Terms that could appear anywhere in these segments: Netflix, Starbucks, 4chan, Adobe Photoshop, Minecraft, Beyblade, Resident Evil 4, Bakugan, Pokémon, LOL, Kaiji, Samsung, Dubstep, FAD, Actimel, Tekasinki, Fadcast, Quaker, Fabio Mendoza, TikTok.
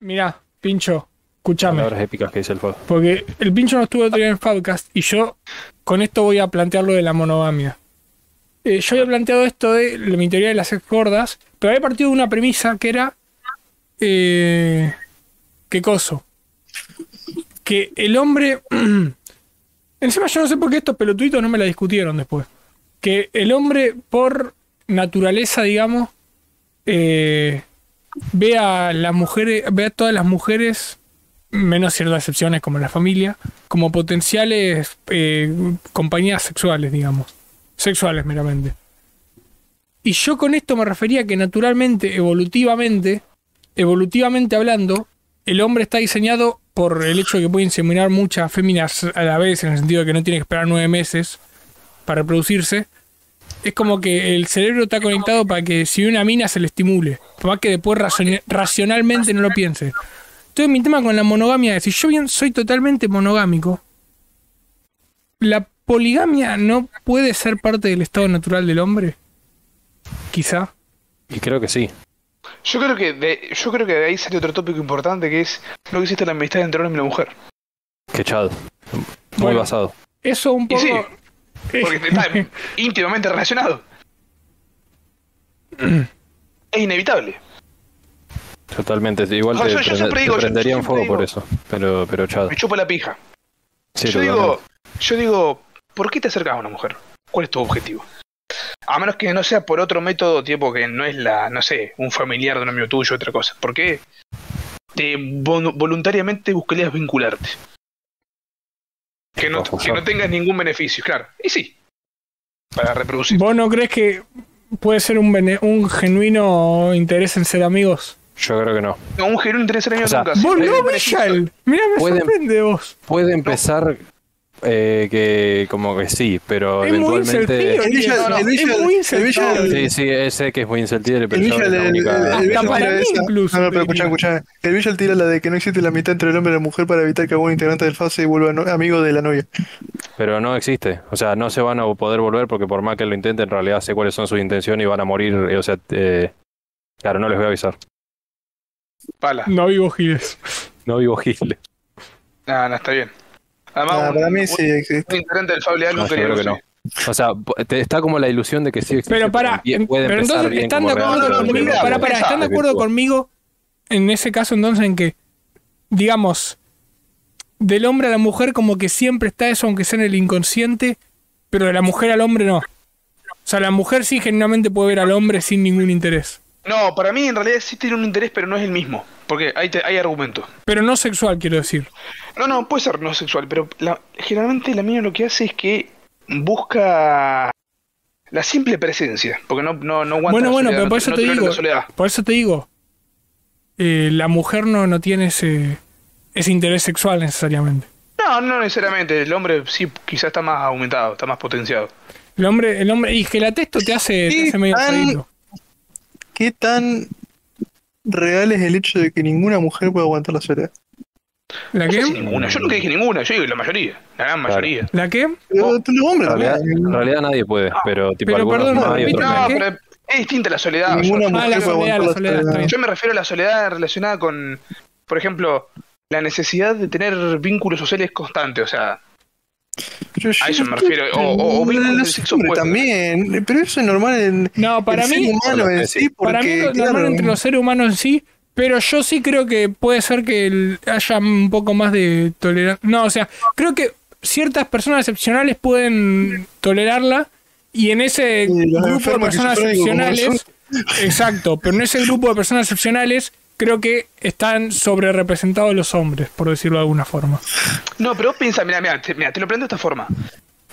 Mirá, Pincho, escúchame. Palabras épicas que dice el FAD. Porque el Pincho no estuvo otro día en Fadcast y yo con esto voy a plantear lo de la monogamia. Yo había planteado esto de mi teoría de las ex gordas, pero había partido de una premisa que era... ¿qué coso? Que el hombre... encima yo no sé por qué estos pelotuditos no me la discutieron después. Que el hombre por naturaleza, digamos, ve a las mujeres, ve a todas las mujeres, menos ciertas excepciones como la familia, como potenciales compañías sexuales, digamos. Sexuales meramente. Y yo con esto me refería a que naturalmente, evolutivamente hablando, el hombre está diseñado por el hecho de que puede inseminar muchas féminas a la vez, en el sentido de que no tiene que esperar 9 meses para reproducirse. Es como que el cerebro está conectado para que si una mina se le estimule, por más que después racionalmente no lo piense. Entonces mi tema con la monogamia es, si yo bien soy totalmente monogámico, la poligamia no puede ser parte del estado natural del hombre, quizá. Y creo que sí. Yo creo que de ahí sale otro tópico importante, que es lo que existe la amistad entre hombre y la mujer. Qué chado, muy bueno, basado. Eso un poco. Y sí, porque está íntimamente relacionado. Es inevitable. Totalmente, igual te, yo prendería en fuego por eso, pero chado. Me chupa la pija. Sí, yo digo, ¿por qué te acercas a una mujer? ¿Cuál es tu objetivo? A menos que no sea por otro método, tipo que no es la, no sé, un familiar de un amigo tuyo, otra cosa. ¿Por qué te voluntariamente buscarías vincularte? Que no tengas ningún beneficio, claro. Y sí, para reproducir. ¿Vos no crees que puede ser un genuino interés en ser amigos? Yo creo que no. No, un genuino interés en ser amigos nunca. Vos no, Michel. Mirá, me sorprende vos. Puede empezar... que como que sí, pero es eventualmente es muy insertible. Sí, ese que es muy insertible, pero yo la única. Escuchá. El Villa tira la de que no existe la mitad entre el hombre y la mujer para evitar que algún integrante del FAS se vuelva amigo de la novia. Pero no existe, o sea, no se van a poder volver porque por más que lo intenten, en realidad sé cuáles son sus intenciones y van a morir, o sea, claro, no les voy a avisar. Pala. No vivo Giles. No, está bien. Además, para mí sí existe. No. O sea, está como la ilusión de que sí existe. Pero entonces, ¿están de acuerdo conmigo? ¿Están de acuerdo conmigo en ese caso entonces en que, digamos, del hombre a la mujer como que siempre está eso, aunque sea en el inconsciente, pero de la mujer al hombre no? O sea, la mujer sí genuinamente puede ver al hombre sin ningún interés. No, para mí en realidad sí tiene un interés, pero no es el mismo. Porque hay argumentos. Pero no sexual, quiero decir. No, puede ser no sexual, pero generalmente la mina lo que hace es que busca la simple presencia. Porque no aguanta. Bueno, pero por eso te digo. La mujer no tiene ese interés sexual necesariamente. No necesariamente. El hombre sí quizás está más aumentado, está más potenciado. El hombre y que la testo te hace medio pedito. ¿Qué tan real es el hecho de que ninguna mujer puede aguantar la soledad? ¿La qué? Ninguna. Yo nunca dije ninguna, yo digo la mayoría, la gran mayoría. ¿La qué? En realidad nadie puede, pero tipo pero es distinta la soledad. Ninguna mujer puede aguantar la soledad. Yo me refiero a la soledad relacionada con, por ejemplo, la necesidad de tener vínculos sociales constantes, o sea... A eso me refiero. También, pero eso es normal en el ser humano en sí. Para mí es normal entre los seres humanos en sí, pero yo sí creo que puede ser que haya un poco más de tolerancia. No, o sea, creo que ciertas personas excepcionales pueden tolerarla y en ese grupo de personas excepcionales, exacto, pero en ese grupo de personas excepcionales creo que están sobre representados los hombres, por decirlo de alguna forma. No, pero vos piensa, mira, te lo planteo de esta forma.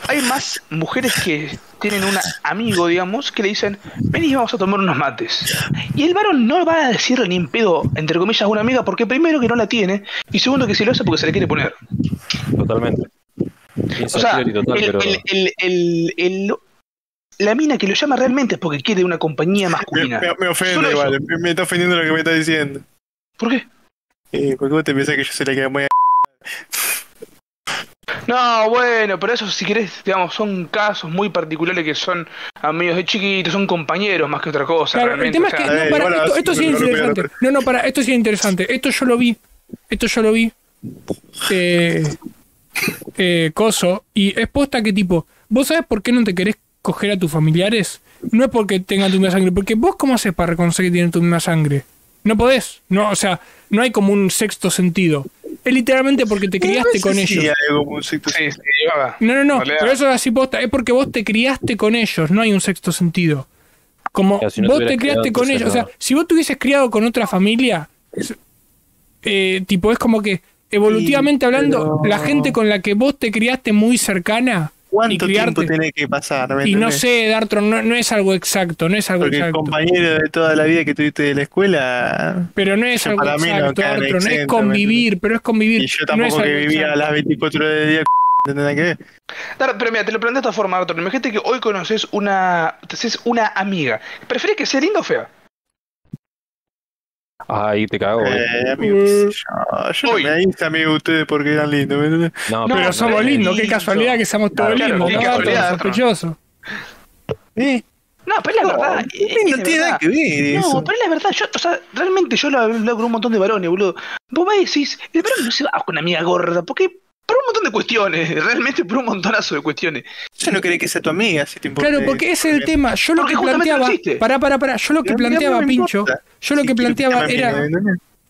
Hay más mujeres que tienen un amigo, digamos, que le dicen, vení, vamos a tomar unos mates. Y el varón no va a decirle ni en pedo, entre comillas, a una amiga, porque primero que no la tiene, y segundo que se lo hace porque se le quiere poner. Totalmente. O sea, la mina que lo llama realmente es porque quiere una compañía masculina. Me ofende, vale. Me está ofendiendo lo que me está diciendo. ¿Por qué? Porque vos te pensás que yo se la queda muy a... No, bueno, pero eso si querés, digamos, son casos muy particulares que son amigos de chiquitos, son compañeros más que otra cosa. Claro, realmente. El tema es que, no, para, bueno, esto sí es interesante. No, no, para, esto sí es interesante. Esto yo lo vi. Esto yo lo vi. Coso. Y es posta que tipo, ¿vos sabés por qué no te querés coger a tus familiares? No es porque tengan tu misma sangre, porque vos cómo haces para reconocer que tienen tu misma sangre. No podés, no, o sea, no hay como un sexto sentido. Es literalmente porque te criaste con ellos. No, no, no, pero eso es así posta, es porque vos te criaste con ellos, no hay un sexto sentido. Como vos te criaste con ellos, o sea, si vos te hubieses criado con otra familia, tipo, es como que evolutivamente hablando, la gente con la que vos te criaste muy cercana. ¿Cuánto tiempo tiene que pasar? Y no sé, Dartron, no es algo exacto, no es algo porque exacto. El compañero de toda la vida que tuviste de la escuela... Pero no es algo exacto, Dartron, no es convivir, pero es convivir. Y yo tampoco no que vivía exacto. A las 24 horas del día, ¿entendés qué? Pero mira, te lo planteo de esta forma, Dartron. Imagínate que hoy conoces una amiga. ¿Preferís que sea linda o fea? Ahí te cago. Amigos, yo me hice amigo ustedes porque eran lindos. No, pero somos lindos. Qué casualidad que seamos todos lindos. Sospechoso. No, pero es la verdad. No tiene nada que ver. No, pero es la verdad. Yo, o sea, realmente yo lo hablo con un montón de varones, boludo. Vos me decís, el varón no se va con una amiga gorda. Porque por un montón de cuestiones. Realmente por un montonazo de cuestiones. Yo no quería que sea tu amiga. Si te importa. Claro, porque ese es el tema. Yo lo que planteaba. Pará. Yo lo que planteaba, Pincho. Yo lo que planteaba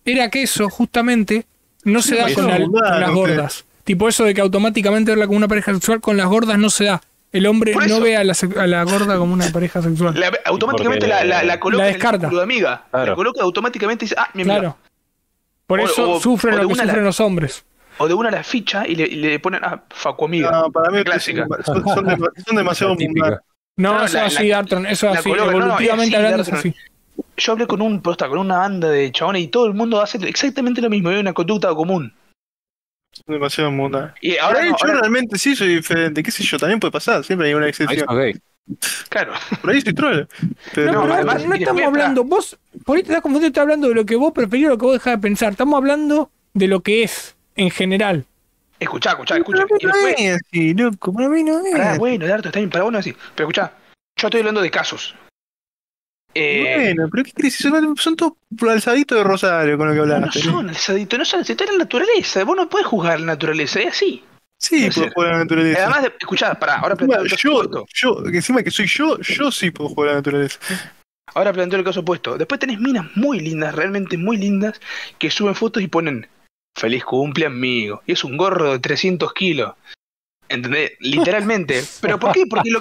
era que eso, justamente, no se da con las gordas. Tipo eso de que automáticamente verla como una pareja sexual, con las gordas no se da. El hombre no ve a la gorda como una pareja sexual. Automáticamente la coloca en el club de amiga. Claro. La coloca automáticamente y dice, ah, mi amiga. Claro. Por eso sufren lo que sufren los hombres. O de una a la ficha y le ponen, ah, facu amiga. No, para mí clásica. Son demasiado mundanas. No, eso es así, Dartron. Eso es así, evolutivamente hablando es así. Yo hablé con una banda de chabones y todo el mundo hace exactamente lo mismo. Hay una conducta común. Demasiado muda. Y ahora yo realmente sí soy diferente. ¿Qué sé yo? También puede pasar. Siempre hay una excepción. Okay. Claro. Por ahí estoy troll. Pero no, además, no estamos hablando. Vos, por ahí te estás confundido. Estás hablando de lo que vos preferís o lo que vos dejás de pensar. Estamos hablando de lo que es en general. Escuchá. Para mí no es. Ah, bueno, Darto, está bien. Para vos no es así. Pero escuchá, yo estoy hablando de casos. Bueno, pero ¿qué crees? Son todos alzaditos de Rosario con lo que hablaste. No son alzaditos, no son alzaditos, es la naturaleza. Vos no podés juzgar la naturaleza, es así. Sí, puedo jugar a la naturaleza. Además, escuchá, pará, ahora planteo. Yo, encima que soy yo sí puedo jugar a la naturaleza. Ahora planteo el caso opuesto. Después tenés minas muy lindas, realmente muy lindas, que suben fotos y ponen feliz cumple, amigo. Y es un gorro de 300 kilos. ¿Entendés? Literalmente. ¿Pero por qué? Porque lo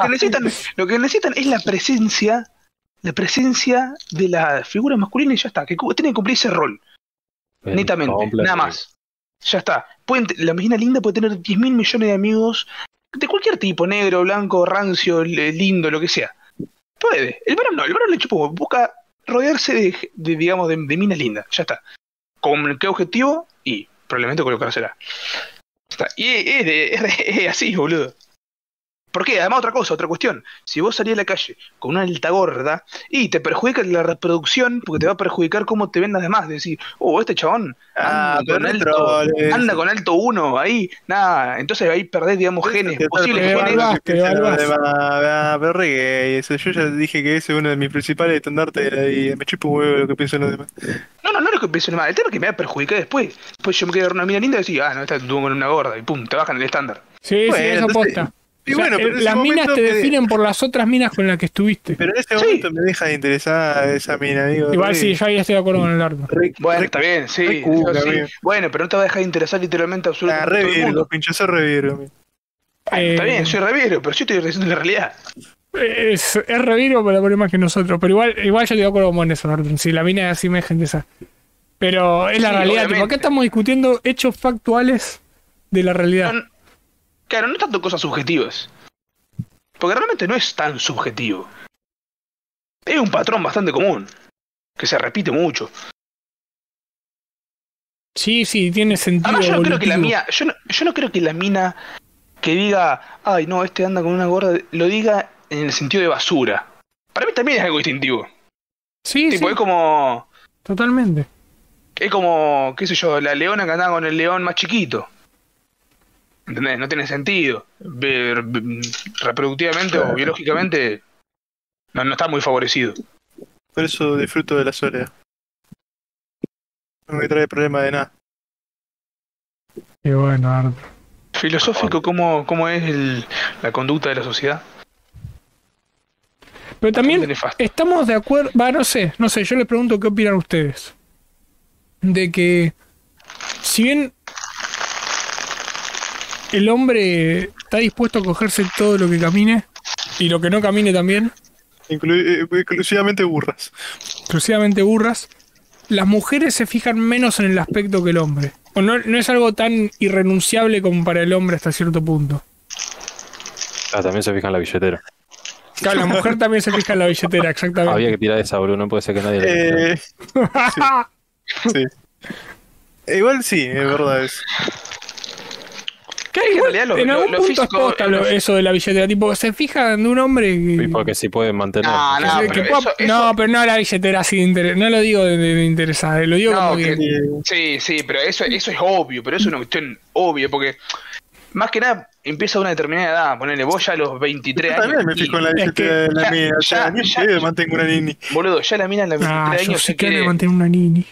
que necesitan es la presencia de la figura masculina y ya está, que tienen que cumplir ese rol. Bien, netamente, nada más. Ya está. La mina linda puede tener 10.000 millones de amigos de cualquier tipo, negro, blanco, rancio, lindo, lo que sea. Puede. El varón no, el varón le chupó, busca rodearse de minas lindas, ya está. ¿Con qué objetivo? Y probablemente colocársela. Ya está. Y es así, boludo. ¿Por qué? Además, otra cuestión. Si vos salís a la calle con una alta gorda y te perjudica la reproducción, porque te va a perjudicar cómo te ven las demás. Decir, este chabón anda con alto 1 ahí, nada. Entonces ahí perdés, digamos, genes, posibles genes. Pero re gay eso. Yo ya dije que ese es uno de mis principales estandartes y me chupo un huevo lo que pienso en los demás. No lo que pienso en los demás. El tema es que me va a perjudicar después. Después yo me quedo con una mina linda y decir, no, esta tuvo con una gorda y pum, te bajan el estándar. Sí, bueno, sí, eso posta. Y o sea, pero las minas te definen por las otras minas con las que estuviste. Pero en ese momento me deja de interesar esa mina, digo. Igual sí, yo ahí estoy de acuerdo con el árbol. Bueno, está bien, sí. Bueno, pero no te va a dejar de interesar literalmente absolutamente. Revirgo, pinche, soy revirgo. Está bien, soy revirgo, pero yo estoy diciendo la realidad. Es revirgo, pero por más que nosotros. Pero igual yo te de acuerdo con eso, Norton. Si la mina es así, me deja de interesar. Pero es la realidad. Tipo, acá estamos discutiendo hechos factuales de la realidad. Claro, no tanto cosas subjetivas. Porque realmente no es tan subjetivo. Es un patrón bastante común. Que se repite mucho. Sí, tiene sentido. Además, yo no creo que la mina. Yo no creo que la mina que diga, ay no, este anda con una gorda, lo diga en el sentido de basura. Para mí también es algo distintivo. Sí, tipo, sí. Es como. Totalmente. Es como, qué sé yo, la leona que andaba con el león más chiquito. ¿Entendés? No tiene sentido. Reproductivamente o biológicamente no está muy favorecido. Por eso disfruto de la soledad. No me trae problema de nada. Qué bueno, Arthur. Filosófico, ¿cómo es la conducta de la sociedad? Pero también estamos de acuerdo... Va, no sé, yo les pregunto qué opinan ustedes. De que, si bien el hombre está dispuesto a cogerse todo lo que camine, y lo que no camine también... Exclusivamente burras. Exclusivamente burras. Las mujeres se fijan menos en el aspecto que el hombre. O no es algo tan irrenunciable como para el hombre hasta cierto punto. Ah, también se fijan en la billetera. Claro, la mujer también se fija en la billetera, exactamente. Había que tirar esa, Bruno, no puede ser que nadie le sí. Igual sí, es verdad eso. ¿Qué hay en realidad? En algún punto es posta eso de la billetera. Tipo, se fijan de un hombre y... porque si pueden mantener. No, pero no la billetera sin interés. No lo digo de interesada, lo digo como que... Sí, pero eso es obvio. Pero eso es una cuestión obvia, porque... Más que nada, empieza a una determinada edad. Ponele, vos ya a los 23 años... Yo también me fijo en la billetera de la mina. Ya mantengo una nini. Boludo, ya la mina a los 23 años... se quiere mantener una nini.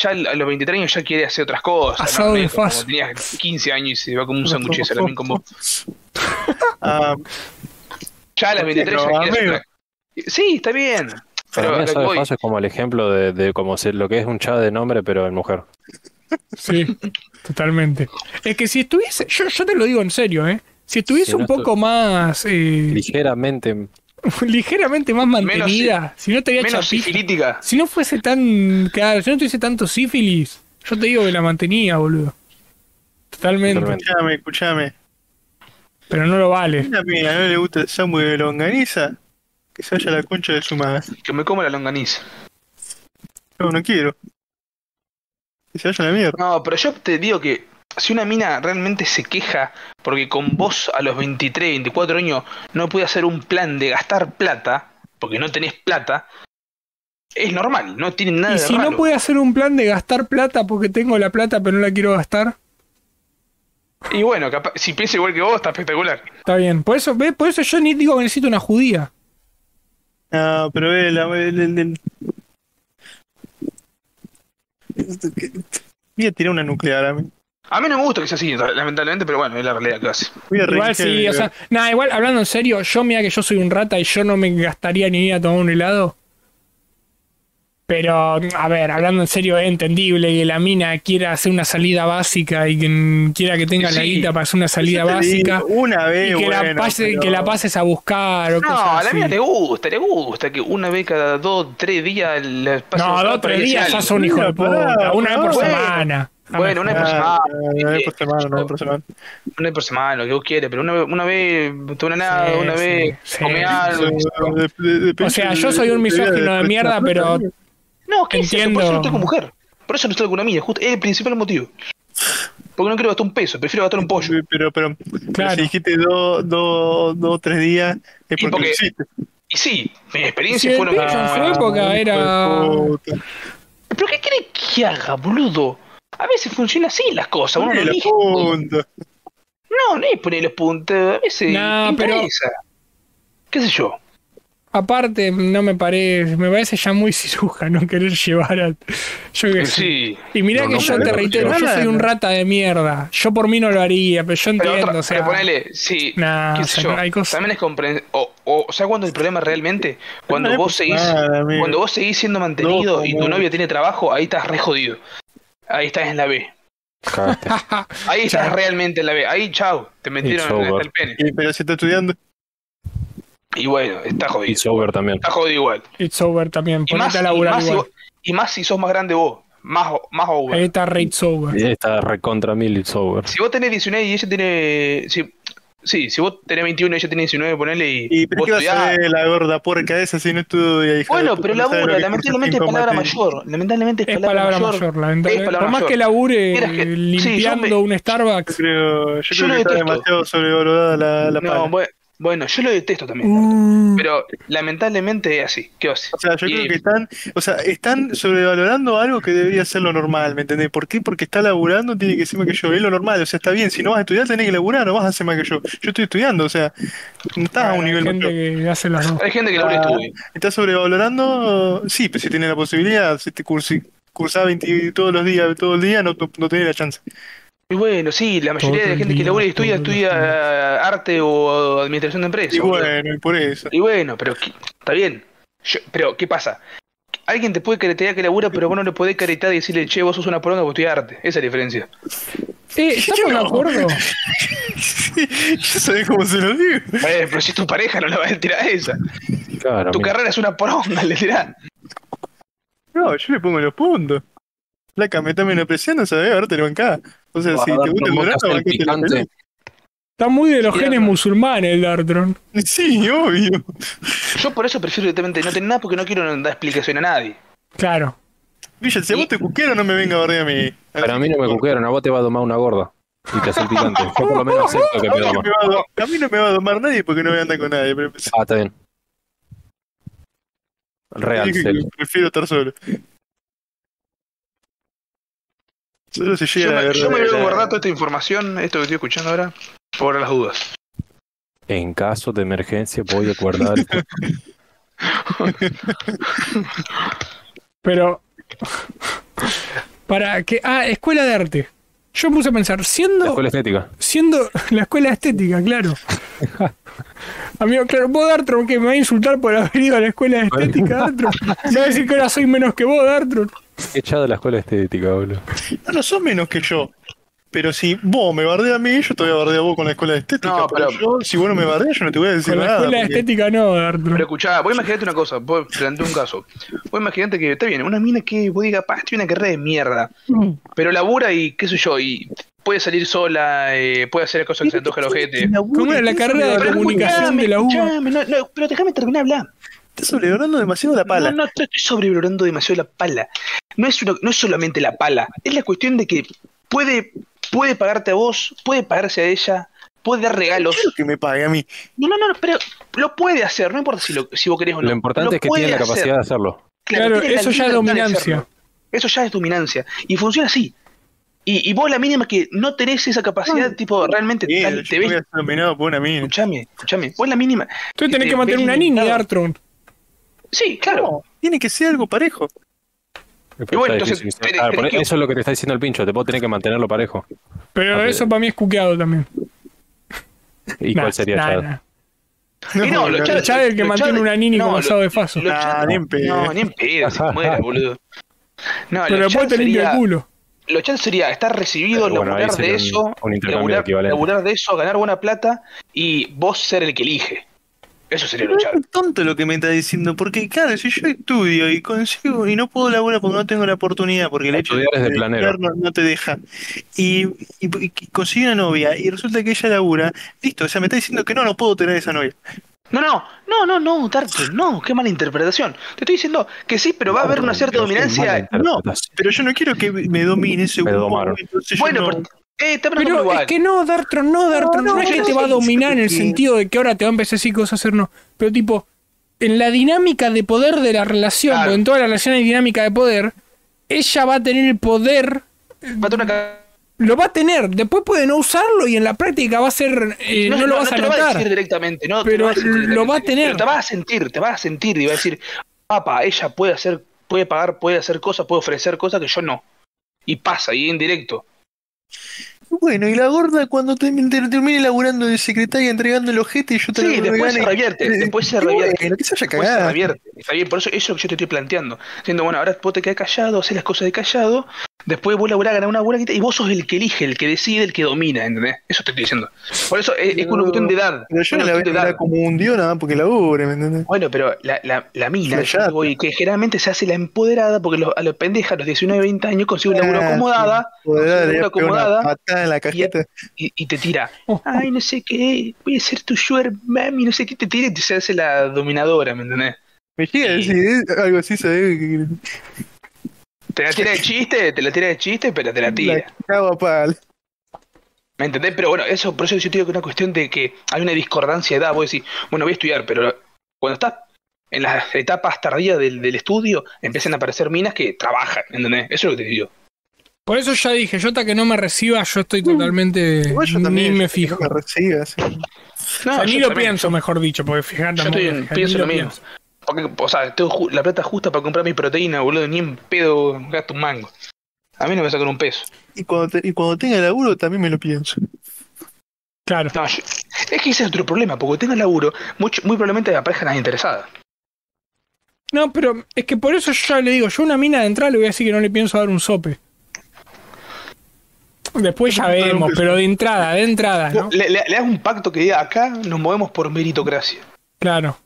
Ya a los 23 años ya quiere hacer otras cosas. Asado de faz. Tenías 15 años y se va como un sanguchese también con vos. Ya a los 23 ya quiere hacer otras... Sí, está bien. Pero asado de faz es como el ejemplo de como lo que es un chavo de nombre, pero en mujer. Sí, totalmente. Es que si estuviese, yo te lo digo en serio, si estuviese un poco más ligeramente más mantenida, menos, si no te había chapita, si no fuese tan, claro, si no tuviese tanto sífilis, yo te digo que la mantenía, boludo. Totalmente. Escuchame. Pero no lo vale. A mí no le gusta el sándwich de longaniza, que se vaya la concha de su madre. Que me coma la longaniza. No quiero. Se vaya la mierda. No, pero yo te digo que si una mina realmente se queja porque con vos a los 23, 24 años no puede hacer un plan de gastar plata, porque no tenés plata, es normal, no tiene nada de raro. Y si no puede hacer un plan de gastar plata porque tengo la plata pero no la quiero gastar. Y bueno, capaz, si piensa igual que vos, está espectacular. Está bien, por eso, ¿ves? Por eso yo ni digo que necesito una judía. No, pero ve voy a tirar una nuclear a mí. A mí no me gusta que sea así, lamentablemente, pero bueno, es la realidad que hace. Igual sí, o sea, nada, igual hablando en serio, mira que yo soy un rata y yo no me gastaría ni ir a tomar un helado. Pero, a ver, hablando en serio, es entendible que la mina quiera hacer una salida básica y que quiera que tenga la guita para hacer una salida básica. Una vez, y que, bueno, que la pases a buscar o cosas así. A la mina le gusta que una vez cada 2 o 3 días... No, 2 o 3 días ya son hijo de puta. Una vez por semana. Bueno, una vez por semana. Una vez por semana, lo que vos quieres, pero una vez toma nada, una vez come algo. O sea, yo soy un misógino de mierda, pero... No, ¿qué es eso? Por eso no estoy con mujer. Por eso no estoy con una mina. Justo es el principal motivo. Porque no quiero gastar un peso, prefiero gastar un pollo. Pero si dijiste 2 o 3 días, es porque lo hiciste. Y sí, mi experiencia fue... En su época era... ¿Pero qué crees que haga, boludo? A veces funciona así las cosas. Uno no elige... No es poner los puntos. A veces interesa. ¿Qué sé yo? Aparte, no me parece, ya muy cirujano querer llevar a... Yo qué sé. Sí. Y mirá que yo te reitero, yo soy un rata de mierda. Yo por mí no lo haría, pero yo entiendo, o sea... Pero ponele, sí, qué sé yo, hay cosas... También es comprensible, o sea, cuando el problema realmente, cuando vos seguís siendo mantenido y tu novio tiene trabajo, ahí estás re jodido. Ahí estás en la B. Ahí estás realmente en la B. Ahí, chau, te metieron en el pene. Pero si está estudiando... Y bueno, está jodido. It's over también. Está jodido igual. It's over también. Ponete a laburar igual. Y más si sos más grande vos. Más over. Ahí está re it's over. Ahí está re contra mil it's over. Si vos tenés 19 y ella tiene... Si vos tenés 21 y ella tiene 19, ponele y... ¿Y pero qué vas a ver la gorda porca esa si no estudia? Bueno, pero labura. Lamentablemente es palabra mayor. Lamentablemente es palabra mayor. Por más que labure limpiando un Starbucks. Yo creo que está demasiado sobrevalorada la palabra. Bueno, yo lo detesto también, pero lamentablemente es así. ¿Qué hace? O sea, yo creo que están, o sea, están sobrevalorando algo que debería ser lo normal, ¿me entendés? ¿Por qué? Porque está laburando, tiene que ser más que yo, es lo normal, o sea, está bien, si no vas a estudiar tenés que laburar, no vas a hacer más que yo. Yo estoy estudiando, o sea, no estás a un nivel más. Hay gente que labura y estudia. ¿Estás sobrevalorando? Sí, pero si tienes la posibilidad, si te cursás 20 todos los días, todo el día, no tenés la chance. Y bueno, sí, la mayoría de la gente que labura y estudia arte o administración de empresas. Y bueno, y por eso. Y bueno, pero está bien. Pero, ¿qué pasa? Alguien te puede caretear que labura, pero vos no le podés caretear y decirle, che, vos sos una poronga porque estudias arte. Esa es la diferencia. ¿Estamos de acuerdo? Ya sabés cómo se lo digo. Pero si es tu pareja, no la vas a tirar a esa. Claro, tu carrera es una poronga, le tirás. No, yo le pongo los puntos. Placa, me está menospreciando, ¿sabes? Ahora te lo bancás. O sea, si te gusta el dorado, ¿a qué te lo pelé? Está muy de los genes musulmanes el Dartron. Sí, obvio. Yo por eso prefiero directamente no tener nada, porque no quiero dar explicación a nadie. Claro. Villa, si a vos te cuquearon, no me venga a barrer a mí. Para mí no me cuquearon, a vos te va a domar una gorda. Y te hace el picante. Yo por lo menos acepto que me doma. A mí no me va a domar nadie porque no voy a andar con nadie. Pero... Ah, está bien. Real. Prefiero estar solo. Yo me voy a guardar toda esta información, esto que estoy escuchando ahora, por las dudas. En caso de emergencia voy a guardar. Pero para que escuela de arte. Yo me puse a pensar, siendo la escuela estética. Siendo la escuela estética, claro. Amigo, claro, vos Dartron, que me va a insultar por haber ido a la escuela de estética, Dartron. Me va a decir que ahora soy menos que vos, Dartron. Echado de la escuela estética, boludo. No sos menos que yo. Pero si vos me bardeas a mí, yo te voy a bardear a vos con la escuela de estética. No, pero yo, si vos no me bardeas, yo no te voy a decir nada. Con la escuela de estética no, Dartron. Pero escuchá, vos imaginate una cosa, vos planteé un caso. Vos imaginate que, está bien, una mina que vos digas, pá, tiene una carrera de mierda. Pero labura y qué sé yo, y... Puede salir sola, puede hacer cosas que se antoja a los gente. Como era la carrera de comunicación de la UBA. No, pero déjame terminar de hablar. Estás sobrevalorando demasiado la pala. No, estoy sobrevalorando demasiado la pala. No es solamente la pala. Es la cuestión de que puede pagarte a vos, puede pagarse a ella, puede dar regalos. Quiero que me pague a mí. No, pero lo puede hacer. No importa si vos querés o no. Lo importante es que tiene la capacidad de hacerlo. Claro, eso ya es dominancia. Eso ya es dominancia. Y funciona así. Y vos la mínima que no tenés esa capacidad, tipo, realmente te ves... Escuchame, vos la mínima... Tú tenés que mantener una niña, Dartron. Sí, claro. No, tiene que ser algo parejo. Y bueno, entonces, eso es lo que te está diciendo el pincho, vos tenés que mantenerlo parejo. Pero eso para mí es cuqueado también. ¿Y cuál sería Chad? No, Chad es el que mantiene una niña con asado de faso. Ni en pedo, se muera, boludo. Pero después te limpia el culo. Lo chance sería estar recibido, bueno, laburar de eso, laburar de eso, ganar buena plata y vos ser el que elige. Eso sería lo chance. Es tonto lo que me está diciendo, porque claro, si yo estudio y consigo y no puedo laburar porque no tengo la oportunidad, porque el hecho de estudiar no te deja, y consigo una novia y resulta que ella labura, listo, o sea, me está diciendo que no puedo tener esa novia. No, Dartron, no, qué mala interpretación. Te estoy diciendo que sí, pero va a haber una cierta dominancia. No, pero yo no quiero que me domine ese grupo. Bueno, no. Pero es que no, Dartron, no es que te va a dominar en el sentido de que ahora te va a empezar a decir cosas a hacer, no. Pero tipo, en la dinámica de poder de la relación, porque en toda la relación hay dinámica de poder, ella va a tener el poder... Lo va a tener, después puede no usarlo y en la práctica va a ser. No lo vas a notar. No te lo va a decir directamente, no, pero lo va a tener. Pero te vas a sentir y va a decir: papá, ella puede pagar, puede hacer cosas, puede ofrecer cosas que yo no. Y pasa, y en directo. Bueno, y la gorda cuando termine laburando de secretaria entregando el ojete y yo te después se revierte. Que se haya cagado. Después se revierte. Está bien, por eso es lo que yo te estoy planteando. Diciendo, bueno, ahora vos te quedás callado, hacés las cosas de callado, después vos laburás, ganás una buena guita y vos sos el que elige, el que decide, el que domina, ¿entendés? Eso te estoy diciendo. Por eso es una cuestión de edad. Pero yo no la veo como un dios nada porque labure, ¿me entendés? Bueno, pero la mina, que generalmente se hace la empoderada porque a los pendejas, a los 19, 20 años, consigue una laburo acomodada, en la cajeta y te tira, ay, no sé qué, voy a ser tu sugar mami, no sé qué, te tira y te hace la dominadora, ¿me entendés? Me llega a decir algo así, ¿sabes? Te la tira de chiste, pero te la tira. La cago a pal. ¿Me entendés? Pero bueno, eso, por eso yo te digo que es una cuestión de que hay una discordancia de edad. Vos decís, bueno, voy a estudiar, pero cuando estás en las etapas tardías del estudio, empiezan a aparecer minas que trabajan, ¿entendés? Eso es lo que te digo. Por eso ya dije, yo hasta que no me reciba, yo estoy totalmente... Bueno, yo también, ni me fijo. No me recibas. No, o sea, ni lo también pienso, mejor dicho, porque fijate... Yo también pienso lo mismo. Porque, o sea, tengo la plata justa para comprar mi proteína, boludo, ni en pedo gasto un mango. A mí no me sacan un peso. Y cuando tenga laburo también me lo pienso. Claro. No, es que ese es otro problema, porque tenga laburo, muy probablemente la pareja no es interesada. No, pero es que por eso yo ya le digo, yo una mina de entrada le voy a decir que no le pienso dar un sope. Después ya vemos, pero de entrada, ¿no? Le das un pacto que diga, acá nos movemos por meritocracia. Claro.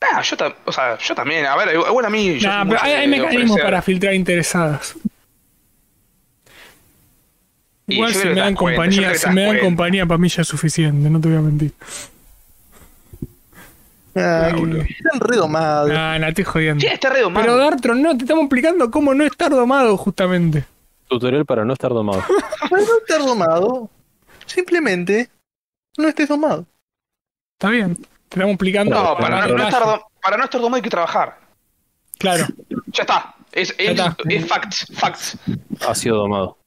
Nah, yo también, a ver, igual a mí... Nah, pero hay mecanismos para filtrar interesadas. Igual si me dan compañía, para mí ya es suficiente, no te voy a mentir. Están redomados. Ah, no, estoy jodiendo. Sí, está redomado. Pero Dartron, no, te estamos explicando cómo no estar domado, justamente. Tutorial para no estar domado. Para no estar domado, simplemente no estés domado. Está bien, te estamos explicando. No, para no estar domado hay que trabajar. Claro. Ya está. Es facts. Ha sido domado.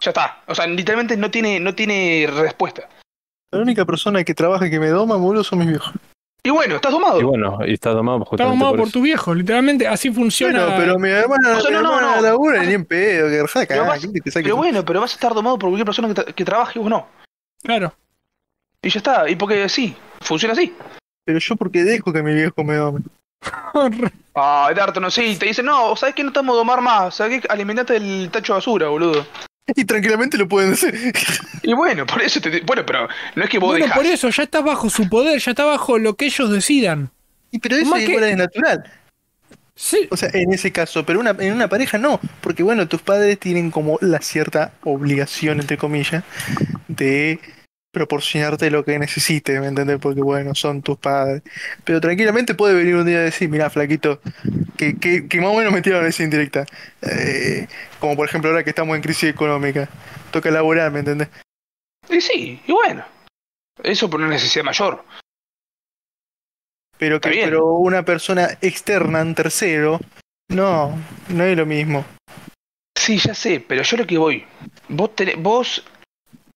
Ya está. O sea, literalmente no tiene respuesta. La única persona que trabaja y que me doma, boludo, son mis viejos. Y bueno, estás domado. Y estás domado justamente. Estás domado por tu viejo, literalmente así funciona. Bueno, pero mi hermana, o sea, no labura ni en pedo, que resaca. Pero bueno, pero vas a estar domado por cualquier persona que trabaje y vos no. Claro. Y ya está, y porque sí, funciona así. Pero yo porque dejo que mi viejo me dome. Ay, Dartron, sí, te dicen, no, ¿sabés que no estamos a domar más? ¿Sabés que alimentate el tacho de basura, boludo? Y tranquilamente lo pueden hacer. Y bueno, por eso bueno, pero no es que vos dejás. Por eso, ya estás bajo su poder, ya estás bajo lo que ellos decidan. Y pero eso igual es natural. Sí. O sea, en ese caso, pero en una pareja no. Porque bueno, tus padres tienen como la cierta obligación, entre comillas, de proporcionarte lo que necesites, ¿me entendés? Porque bueno, son tus padres. Pero tranquilamente puede venir un día a decir, mirá, flaquito, que más o menos me tiraron esa indirecta. Como por ejemplo ahora que estamos en crisis económica. Toca laborar, ¿me entendés? Y sí, y bueno. Eso por una necesidad mayor. Pero una persona externa, un tercero, no es lo mismo. Sí, ya sé, pero yo lo que voy. Vos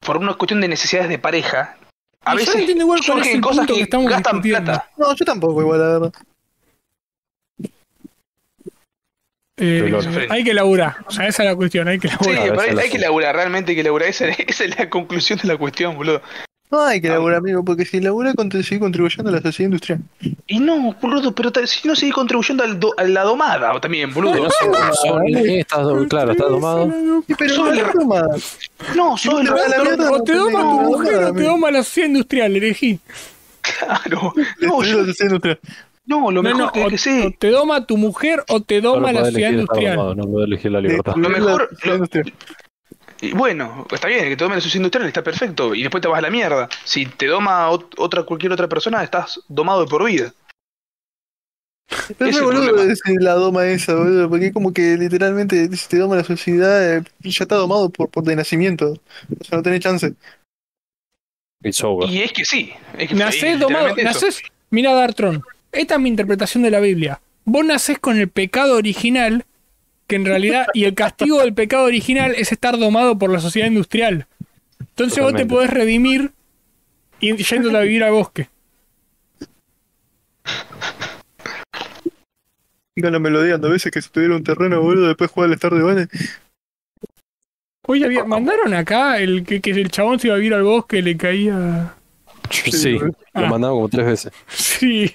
por una cuestión de necesidades de pareja, a veces no entiendo igual cuál es el cosas punto que estamos gastan plata. No, yo tampoco igual, la verdad. Hay que laburar, o sea, esa es la cuestión, hay que laburar. Sí, pero hay que laburar, realmente hay que laburar, esa es la conclusión de la cuestión, boludo. No hay que laburar, amigo, porque si laburas seguís contribuyendo a la sociedad industrial. Y no, boludo, pero si no seguís contribuyendo a la domada también, boludo. No, claro, estás domado. Pero no es domada. No, soy la o te doma tu mujer o te doma la sociedad industrial, elegí. Claro. No, yo la sociedad industrial. No, lo mejor que sé. O te doma tu mujer o te doma la sociedad industrial. No puedo elegir la libertad. Lo mejor... Y bueno, está bien, que te domen la sociedad industrial está perfecto, y después te vas a la mierda. Si te doma cualquier otra persona, estás domado de por vida. Pero no, boludo, es la doma esa, boludo, porque como que literalmente si te doma la sociedad, ya está domado por de nacimiento. O sea, no tenés chance. It's over. Y es que sí. Nacés domado, nacés... Mirá, Dartron, esta es mi interpretación de la Biblia. Vos nacés con el pecado original... que en realidad, y el castigo del pecado original es estar domado por la sociedad industrial. Entonces totalmente. Vos te podés redimir yéndote a vivir al bosque. Digan la melodía, a veces que si tuviera un terreno, boludo, después jugar al estar de Vane. Oye, mandaron acá el que el chabón se iba a vivir al bosque, le caía... Sí, lo mandaron como 3 veces. Sí...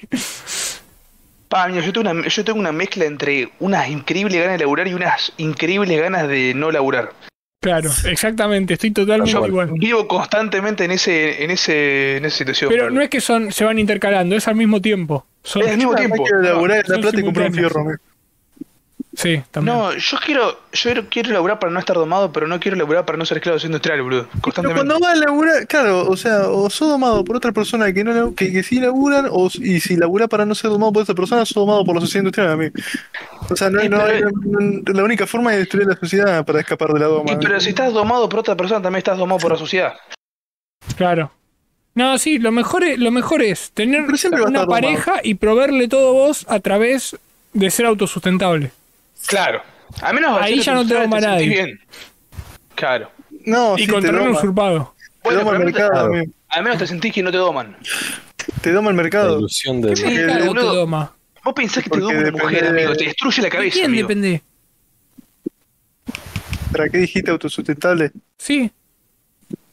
Yo tengo una mezcla entre unas increíbles ganas de laburar y unas increíbles ganas de no laburar. Claro, exactamente, estoy totalmente igual. Vivo constantemente en esa situación. Pero no es que se van intercalando, es al mismo tiempo. Es al mismo tiempo. Hay que laburar la plata y comprar un fierro. Sí, también. No, yo quiero laburar para no estar domado, pero no quiero laburar para no ser esclavo industrial, boludo. Constantemente. Pero cuando vas a laburar, claro, o sea, o sos domado por otra persona que no que sí laburan, y si laburás para no ser domado por esa persona, sos domado por la sociedad industrial, amigo. O sea, la única forma de destruir la sociedad para escapar de la doma. Pero si estás domado por otra persona, también estás domado por la sociedad. Claro. No, sí, lo mejor es tener una pareja domado. Y proveerle todo vos a través de ser autosustentable. Claro. A menos ahí ya no te doma nadie. Bien. Claro. No, y sí, con terreno usurpado. Bueno, te doma el mercado. Al menos te sentís que no te doman. Te doma el mercado. La ilusión de... Sí, claro, no te doma. Vos pensás que te doma una mujer, amigo. Te destruye la cabeza, ¿quién amigo? Depende. ¿Para qué dijiste autosustentable? Sí.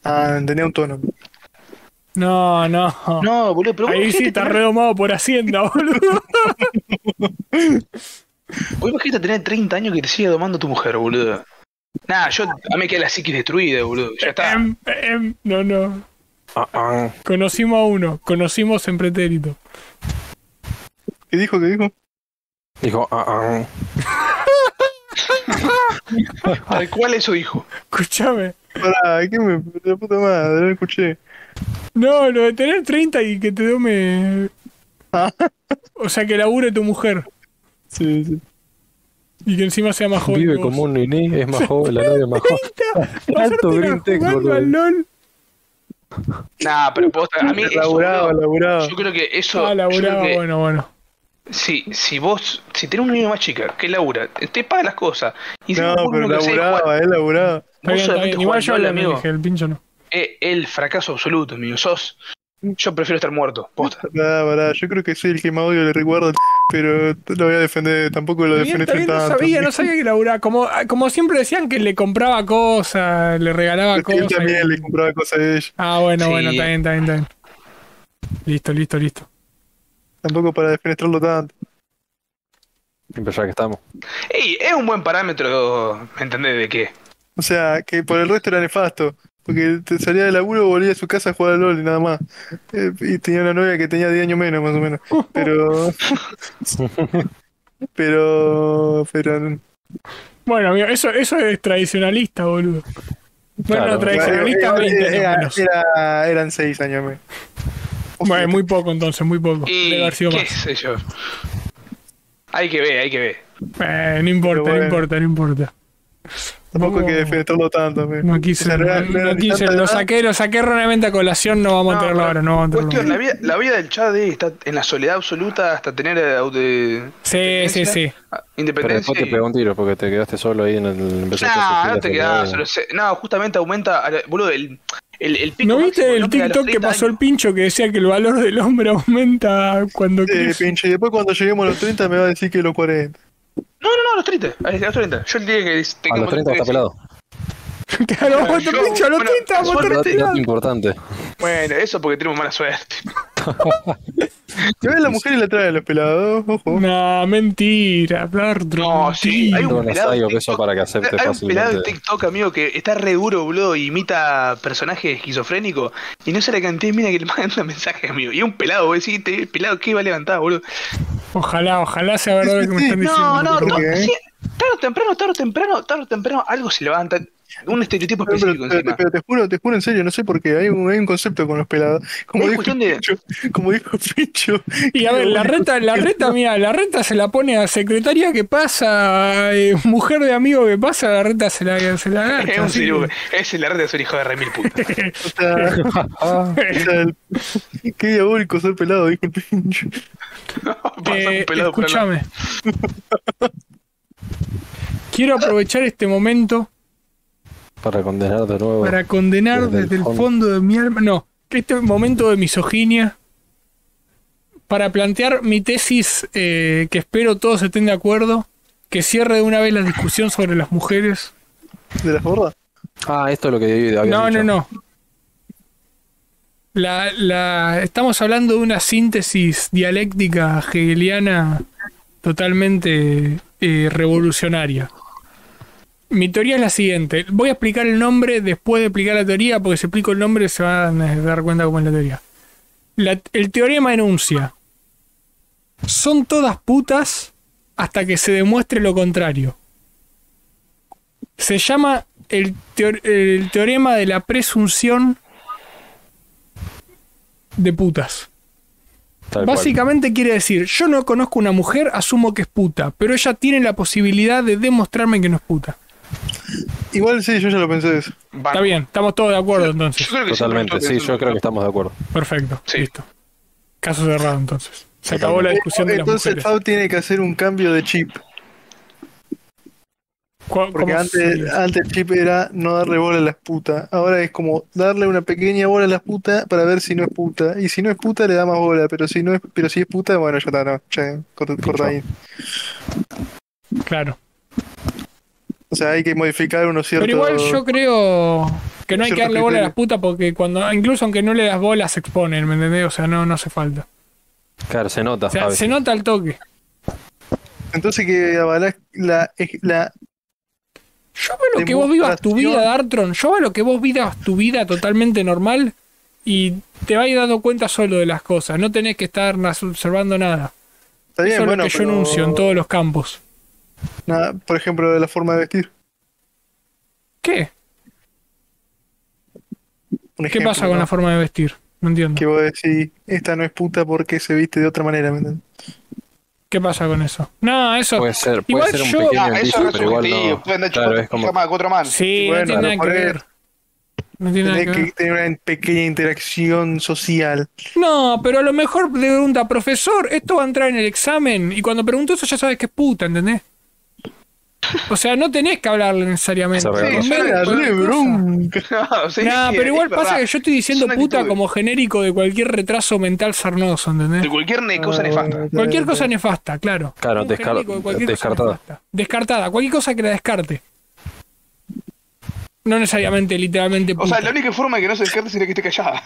Ah, tenía un tono. No, no. No, boludo, pero ahí sí está redomado por Hacienda, boludo. Vos imagínate tener 30 años que te sigue domando tu mujer, boludo. Nah, yo a mí queda la psiquis destruida, boludo. Ya está. No, no. Conocimos a uno. Conocimos en pretérito. ¿Qué dijo? ¿Qué dijo? Dijo, Tal cual eso dijo. Escuchame. Pará, ¿qué me... La puta madre, no escuché. No, lo de tener 30 y que te dome... O sea, que labure tu mujer. Sí, sí. Y que encima sea más joven. Vive como un niní, es más joven, la novia es más joven. Alto Green Tech, boludo. Nah, pero vos... A mí laburaba. Yo creo que eso... Ah, laburaba, bueno. Sí, si tenés un niño más chica, que labura, te paga las cosas. Y no, pero laburaba, laburaba. Igual yo le dije, el pincho no. El fracaso absoluto, amigo. Yo prefiero estar muerto. Posta. Nah, yo creo que soy el que más odio le recuerdo, pero lo voy a defender. Tampoco lo defiendo tanto. No sabía que laburaba. Como siempre decían que le compraba cosas, le regalaba cosas. Yo también le compraba cosas a ella. Ah, bueno, sí. Bueno, está bien. Listo. Tampoco para defenestrarlo tanto. Empezar que estamos. Ey, es un buen parámetro, ¿me entendés? ¿De qué? O sea, que por el resto era nefasto. Porque te salía del laburo, volvía a su casa a jugar al LOL y nada más. Y tenía una novia que tenía 10 años menos, más o menos. Pero... Bueno, amigo, eso es tradicionalista, boludo. Bueno, claro. Tradicionalista 20 años menos. Eran 6 años menos. Bueno, muy poco entonces, muy poco. ¿Qué sé yo? Hay que ver. No importa. Tampoco hay que defenderlo tanto. No quise. Lo saqué erróneamente a colación, no vamos a entrarlo ahora. Cuestión, la vida del chat está en la soledad absoluta hasta tener sí. Independencia. Pero después te pegó un tiro porque te quedaste solo ahí en el... No te quedás solo. No, justamente aumenta, boludo, el pico. ¿No viste el TikTok que pasó el pincho que decía que el valor del hombre aumenta cuando... Sí, pinche, y después cuando lleguemos a los 30 me va a decir que los 40. No, los 30. Yo el día que tengo... A los 30 está pelado. Claro, vos te pincho a los 30, vos te retirás. Es importante. Bueno, eso porque tenemos mala suerte. Te ves la mujer y la trae a los pelados, ojo. No, mentira, no, sí. Hay un pelado de TikTok, amigo, que está re duro, boludo, y imita personajes esquizofrénicos. Y no se la canté, mira que le manda mensajes, amigo. Y un pelado, vos decís, pelado, ¿qué va a levantar, boludo? Ojalá sea verdad lo que me están diciendo. No, sí, tarde o temprano algo se levanta. Un estereotipo específico. Pero te juro en serio, no sé por qué. Hay un concepto con los pelados. Como dijo Pincho. Y a ver, la renta se la pone a secretaria que pasa, mujer de amigo que pasa, la renta se la gana. Es la renta, es un hijo de remil puta. Qué diabólico ser pelado, dijo el Pincho. Escúchame. Quiero aprovechar este momento. Para condenar de nuevo. Para condenar desde el fondo de mi alma. No, que este momento de misoginia. Para plantear mi tesis, que espero todos estén de acuerdo. Que cierre de una vez la discusión sobre las mujeres. ¿De las gordas? Ah, esto es lo que había dicho. No. Estamos hablando de una síntesis dialéctica hegeliana totalmente revolucionaria. Mi teoría es la siguiente. Voy a explicar el nombre después de explicar la teoría, porque si explico el nombre se van a dar cuenta cómo es la teoría. El teorema enuncia: son todas putas hasta que se demuestre lo contrario. Se llama el teorema de la presunción de putas. Básicamente quiere decir, yo no conozco una mujer, asumo que es puta, pero ella tiene la posibilidad de demostrarme que no es puta. Igual sí, yo ya lo pensé eso. Banco. Está bien, estamos todos de acuerdo entonces. Totalmente, sí, yo creo que estamos de acuerdo. Perfecto, sí. Listo. Caso cerrado entonces. Se acabó la discusión de las mujeres. Entonces Fab tiene que hacer un cambio de chip. Porque antes el chip era no darle bola a las putas. Ahora es como darle una pequeña bola a las putas para ver si no es puta. Y si no es puta le da más bola, pero si es puta, bueno, ya está, no, ya, corta ahí. Claro. O sea, hay que modificar unos ciertos... Pero igual yo creo que no hay que darle bola a las putas porque cuando, incluso aunque no le das bola, se exponen, ¿me entendés? O sea, no hace falta. Claro, se nota. O sea, se nota al toque. Entonces que avalás la yo veo que vos vivas tu vida, Dartron. Yo veo que vos vivas tu vida totalmente normal y te vas dando cuenta solo de las cosas. No tenés que estar observando nada. Está bien, eso es bueno, lo que yo enuncio en todos los campos. Nada, por ejemplo, de la forma de vestir. ¿Qué? Un ejemplo, ¿qué pasa con la forma de vestir? No entiendo. Que vos decís, esta no es puta porque se viste de otra manera, ¿me entiendes? ¿Qué pasa con eso? No, eso... Puede ser un pequeño indicio, pero igual no... Pueden dar claro, como... Sí, bueno, no tiene nada que ver. No tiene nada que ver. Tener una pequeña interacción social. No, pero a lo mejor le pregunta, profesor, esto va a entrar en el examen, y cuando pregunto eso ya sabes que es puta, ¿entendés? O sea, no tenés que hablarle necesariamente. Sí, pero igual pasa que yo estoy diciendo puta como genérico de cualquier retraso mental sarnoso, ¿entendés? De cualquier cosa nefasta. Cualquier cosa nefasta, claro. Claro, descartada. Descartada, cualquier cosa que la descarte. No necesariamente, literalmente puta. O sea, la única forma de que no se descarte sería que esté callada.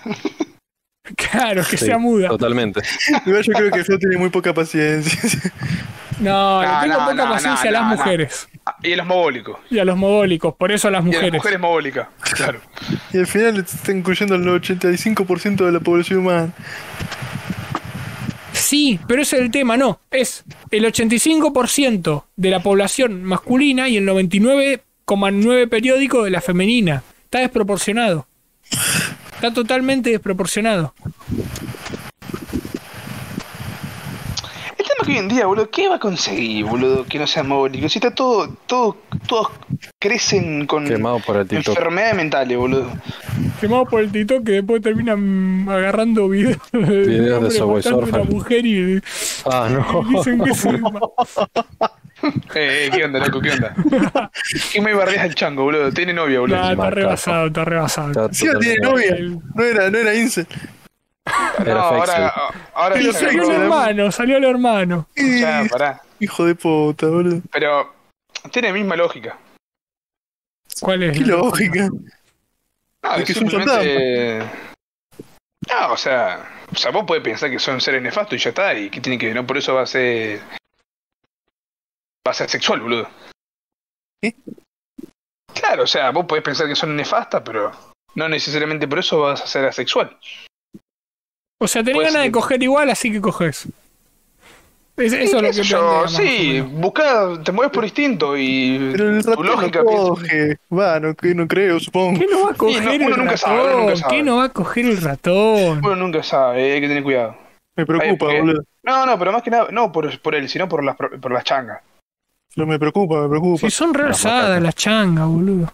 Claro, que sea muda. Totalmente. Yo creo que yo tiene muy poca paciencia. No, le tengo poca paciencia a las mujeres. Y a los mogólicos. Y a los mogólicos, por eso a las mujeres. Y a las mujeres mogólicas, claro. Y al final está incluyendo el 85% de la población humana. Sí, pero ese es el tema, no. Es el 85% de la población masculina y el 99,9% periódico de la femenina. Está desproporcionado. Está totalmente desproporcionado. Hoy en día, boludo, ¿qué va a conseguir, boludo? Que no seas mogólico. Si está todos crecen con enfermedades mentales, boludo. Quemados por el TikTok que después terminan agarrando videos de Subway Surfer. Mujer y, y dicen que se... ¿qué onda, loco? ¿Qué onda? ¿Qué me bardeas al chango, boludo? Tiene novia, boludo. Nah, está rebasado, está rebasado. Sí, tiene novia. No era incel. No, ahora pero salió el hermano, Ya, pará. Hijo de puta, boludo. Pero tiene la misma lógica. ¿Cuál es? ¿Qué lógica? No, que simplemente... No, o sea, vos podés pensar que son seres nefastos y ya está, y que tiene que ver, no por eso va a ser sexual, boludo. ¿Eh? Claro, o sea, vos podés pensar que son nefastas, pero no necesariamente por eso vas a ser asexual. O sea, tenés ganas de coger igual, así que coges. Eso es lo que yo, sí, buscá, te mueves por instinto y tu lógica coge. No creo, supongo. ¿Qué no va a coger el ratón? ¿Qué no va a coger el ratón? Uno nunca sabe, hay que tener cuidado. Me preocupa, boludo. No, pero más que nada, no por él, sino por las changas. Pero me preocupa. Si son re alzadas las changas, boludo.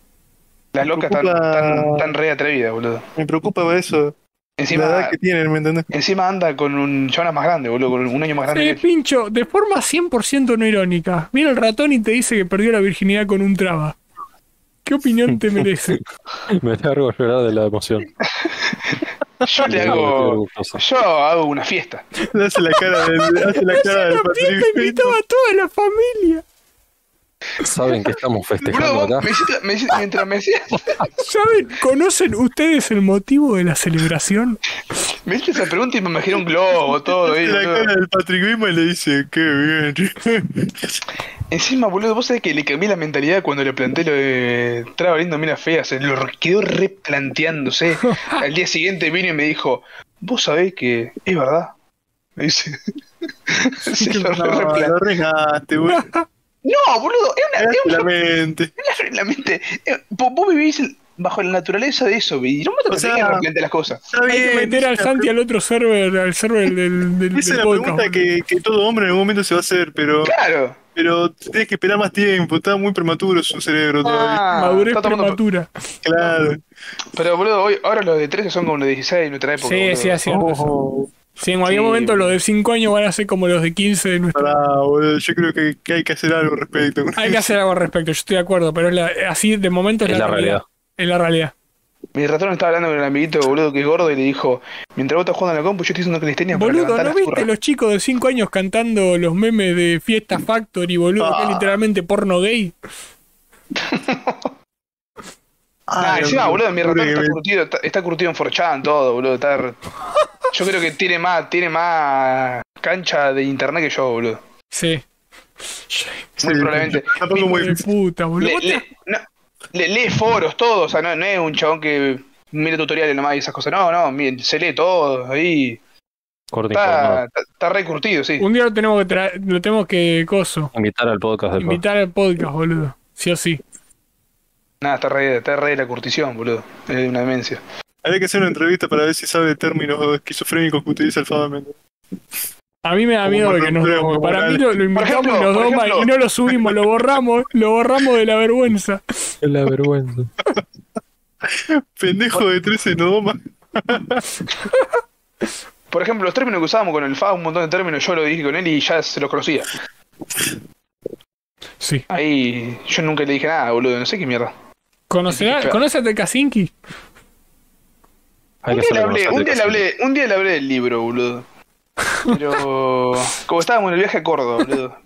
Las locas están re atrevidas, boludo. Me preocupa eso. Encima, la edad que tienen, ¿me entendés? Encima anda con un chabón más grande, boludo, con un año más grande. Pincho, de forma 100% no irónica. Mira el ratón y te dice que perdió la virginidad con un traba. ¿Qué opinión te merece? Me largo a llorar de la emoción. Yo hago una fiesta. Le hace la cara de Patrick. Invitaba a toda la familia. Saben que estamos festejando acá. Mientras me decías, ¿saben? ¿Conocen ustedes el motivo de la celebración? Me hice esa pregunta y me imaginé un globo, todo. La cara del Patrick mismo y le dice, qué bien. Encima, boludo, vos sabés que le cambié la mentalidad cuando le planteé lo de traba lindo, mira fea. Se lo quedó replanteándose. Al día siguiente vino y me dijo, ¿vos sabés que es verdad? Me dice... Se lo no, regaste, güey. No, boludo, es una mente. Vos vivís bajo la naturaleza de eso, güey. No me tenés que replantear las cosas. Hay que meter al Santi al otro server, al server del esa es la pregunta que todo hombre en algún momento se va a hacer, pero... Claro. Pero tenés que esperar más tiempo, está muy prematuro su cerebro todavía. Madurez prematura. Claro. Pero, boludo, hoy, ahora los de 13 son como los de 16 en nuestra época. Sí, sí, así. Sí, en algún momento los de 5 años van a ser como los de 15 de nuestra época. Boludo, yo creo que hay que hacer algo al respecto. Hay que hacer algo al respecto, yo estoy de acuerdo, pero es así de momento es la realidad. Es la realidad. Mi ratón estaba hablando con el amiguito, boludo, que es gordo, y le dijo: mientras vos estás jugando a la compu, yo estoy haciendo calistenia. Boludo, ¿no viste los chicos de 5 años cantando los memes de Fiesta Factory, boludo? Que es literalmente porno gay. Encima, boludo, mi ratón está curtido en 4chan, todo, boludo. Yo creo que tiene más cancha de internet que yo, boludo. Sí. Muy probablemente. Puta, boludo. Lee foros, todo, o sea, no es un chabón que mira tutoriales nomás y esas cosas, no, se lee todo, ahí está re curtido, sí. Un día lo tenemos que invitar al podcast del boludo, sí o sí. Nada, está re la curtición, boludo, es una demencia. Habría que hacer una entrevista para ver si sabe términos esquizofrénicos que utiliza el Fabio Mendoza. A mí me da miedo que nos doma. Para mí lo invitamos y nos doma y no lo subimos, lo borramos de la vergüenza. De la vergüenza. Pendejo de 13 nos doma. Por ejemplo, los términos que usábamos con el FA, un montón de términos, yo lo dije con él y ya se los conocía. Sí. Ahí yo nunca le dije nada, boludo, no sé qué mierda. ¿Conoce a Tekasinki? Un día le hablé del libro, boludo. Pero como estábamos en el viaje a Córdoba, boludo,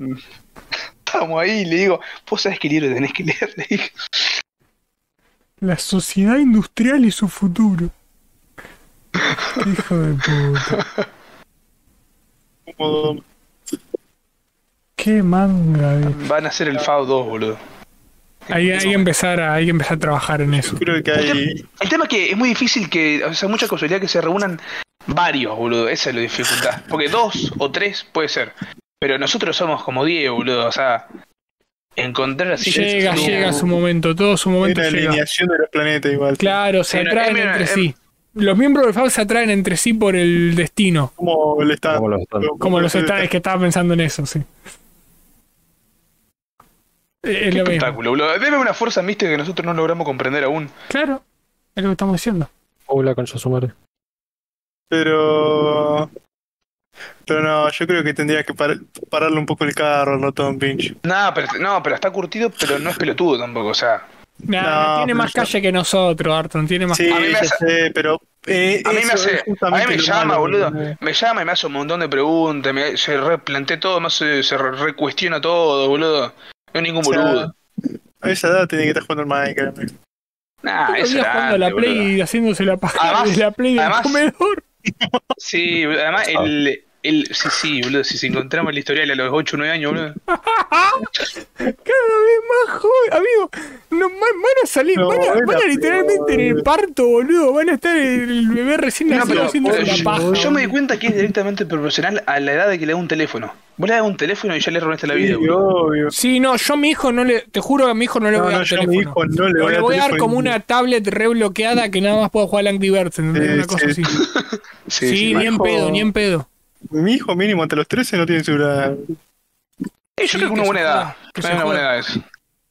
estábamos ahí y le digo: vos sabés qué libro tenés que leer, le dije. La sociedad industrial y su futuro. Hijo de puta. Qué manga, boludo. Van a hacer el FAO 2, boludo. Hay que empezar a trabajar en eso. Creo que el tema es que es muy difícil que, o sea, mucha casualidad que se reúnan varios, boludo, esa es la dificultad. Porque 2 o 3 puede ser. Pero nosotros somos como 10, boludo, o sea, encontrar así. Llega su momento, todo su momento llega. Es una alineación de los planetas igual. Claro, se atraen entre sí. Los miembros del FAB se atraen entre sí por el destino. Como los estanes, que estaba pensando en eso, sí. Es lo espectáculo, mismo. Boludo. Debe una fuerza mística que nosotros no logramos comprender aún. Claro, es lo que estamos diciendo. Hola, con Yasumare. Pero no, yo creo que tendría que pararle un poco el carro al ratón, pinche. No, pero está curtido, pero no es pelotudo tampoco, o sea. No, tiene más calle que nosotros, Arton, tiene más calle. Sí, pero a mí me llama, boludo. Me llama y me hace un montón de preguntas, se replantea todo, más se recuestiona todo, boludo. No es ningún boludo. A esa edad tiene que estar jugando al Minecraft. Nah, eso jugando la Play, boludo, y haciéndose la paja de la Play del comedor. Sí, además sí, boludo, si encontramos el historial a los 8 o 9 años, boludo. Cada vez más joven, amigo. No, van a salir, van a literalmente en el parto, boludo. Van a estar el bebé recién nacido haciéndose la paja. Yo me di cuenta que es directamente proporcional a la edad de que le da un teléfono. Vos le das un teléfono y ya le robaste la vida, boludo. Sí, no, yo a mi hijo no le... Te juro que a mi hijo no le voy a dar teléfono. No le voy a dar como una tablet rebloqueada que nada más pueda jugar al Angry Birds, ¿entendés? Una cosa así. Sí, ni en pedo, ni en pedo. Mi hijo mínimo hasta los 13 no tiene celular. Yo creo que una buena edad es.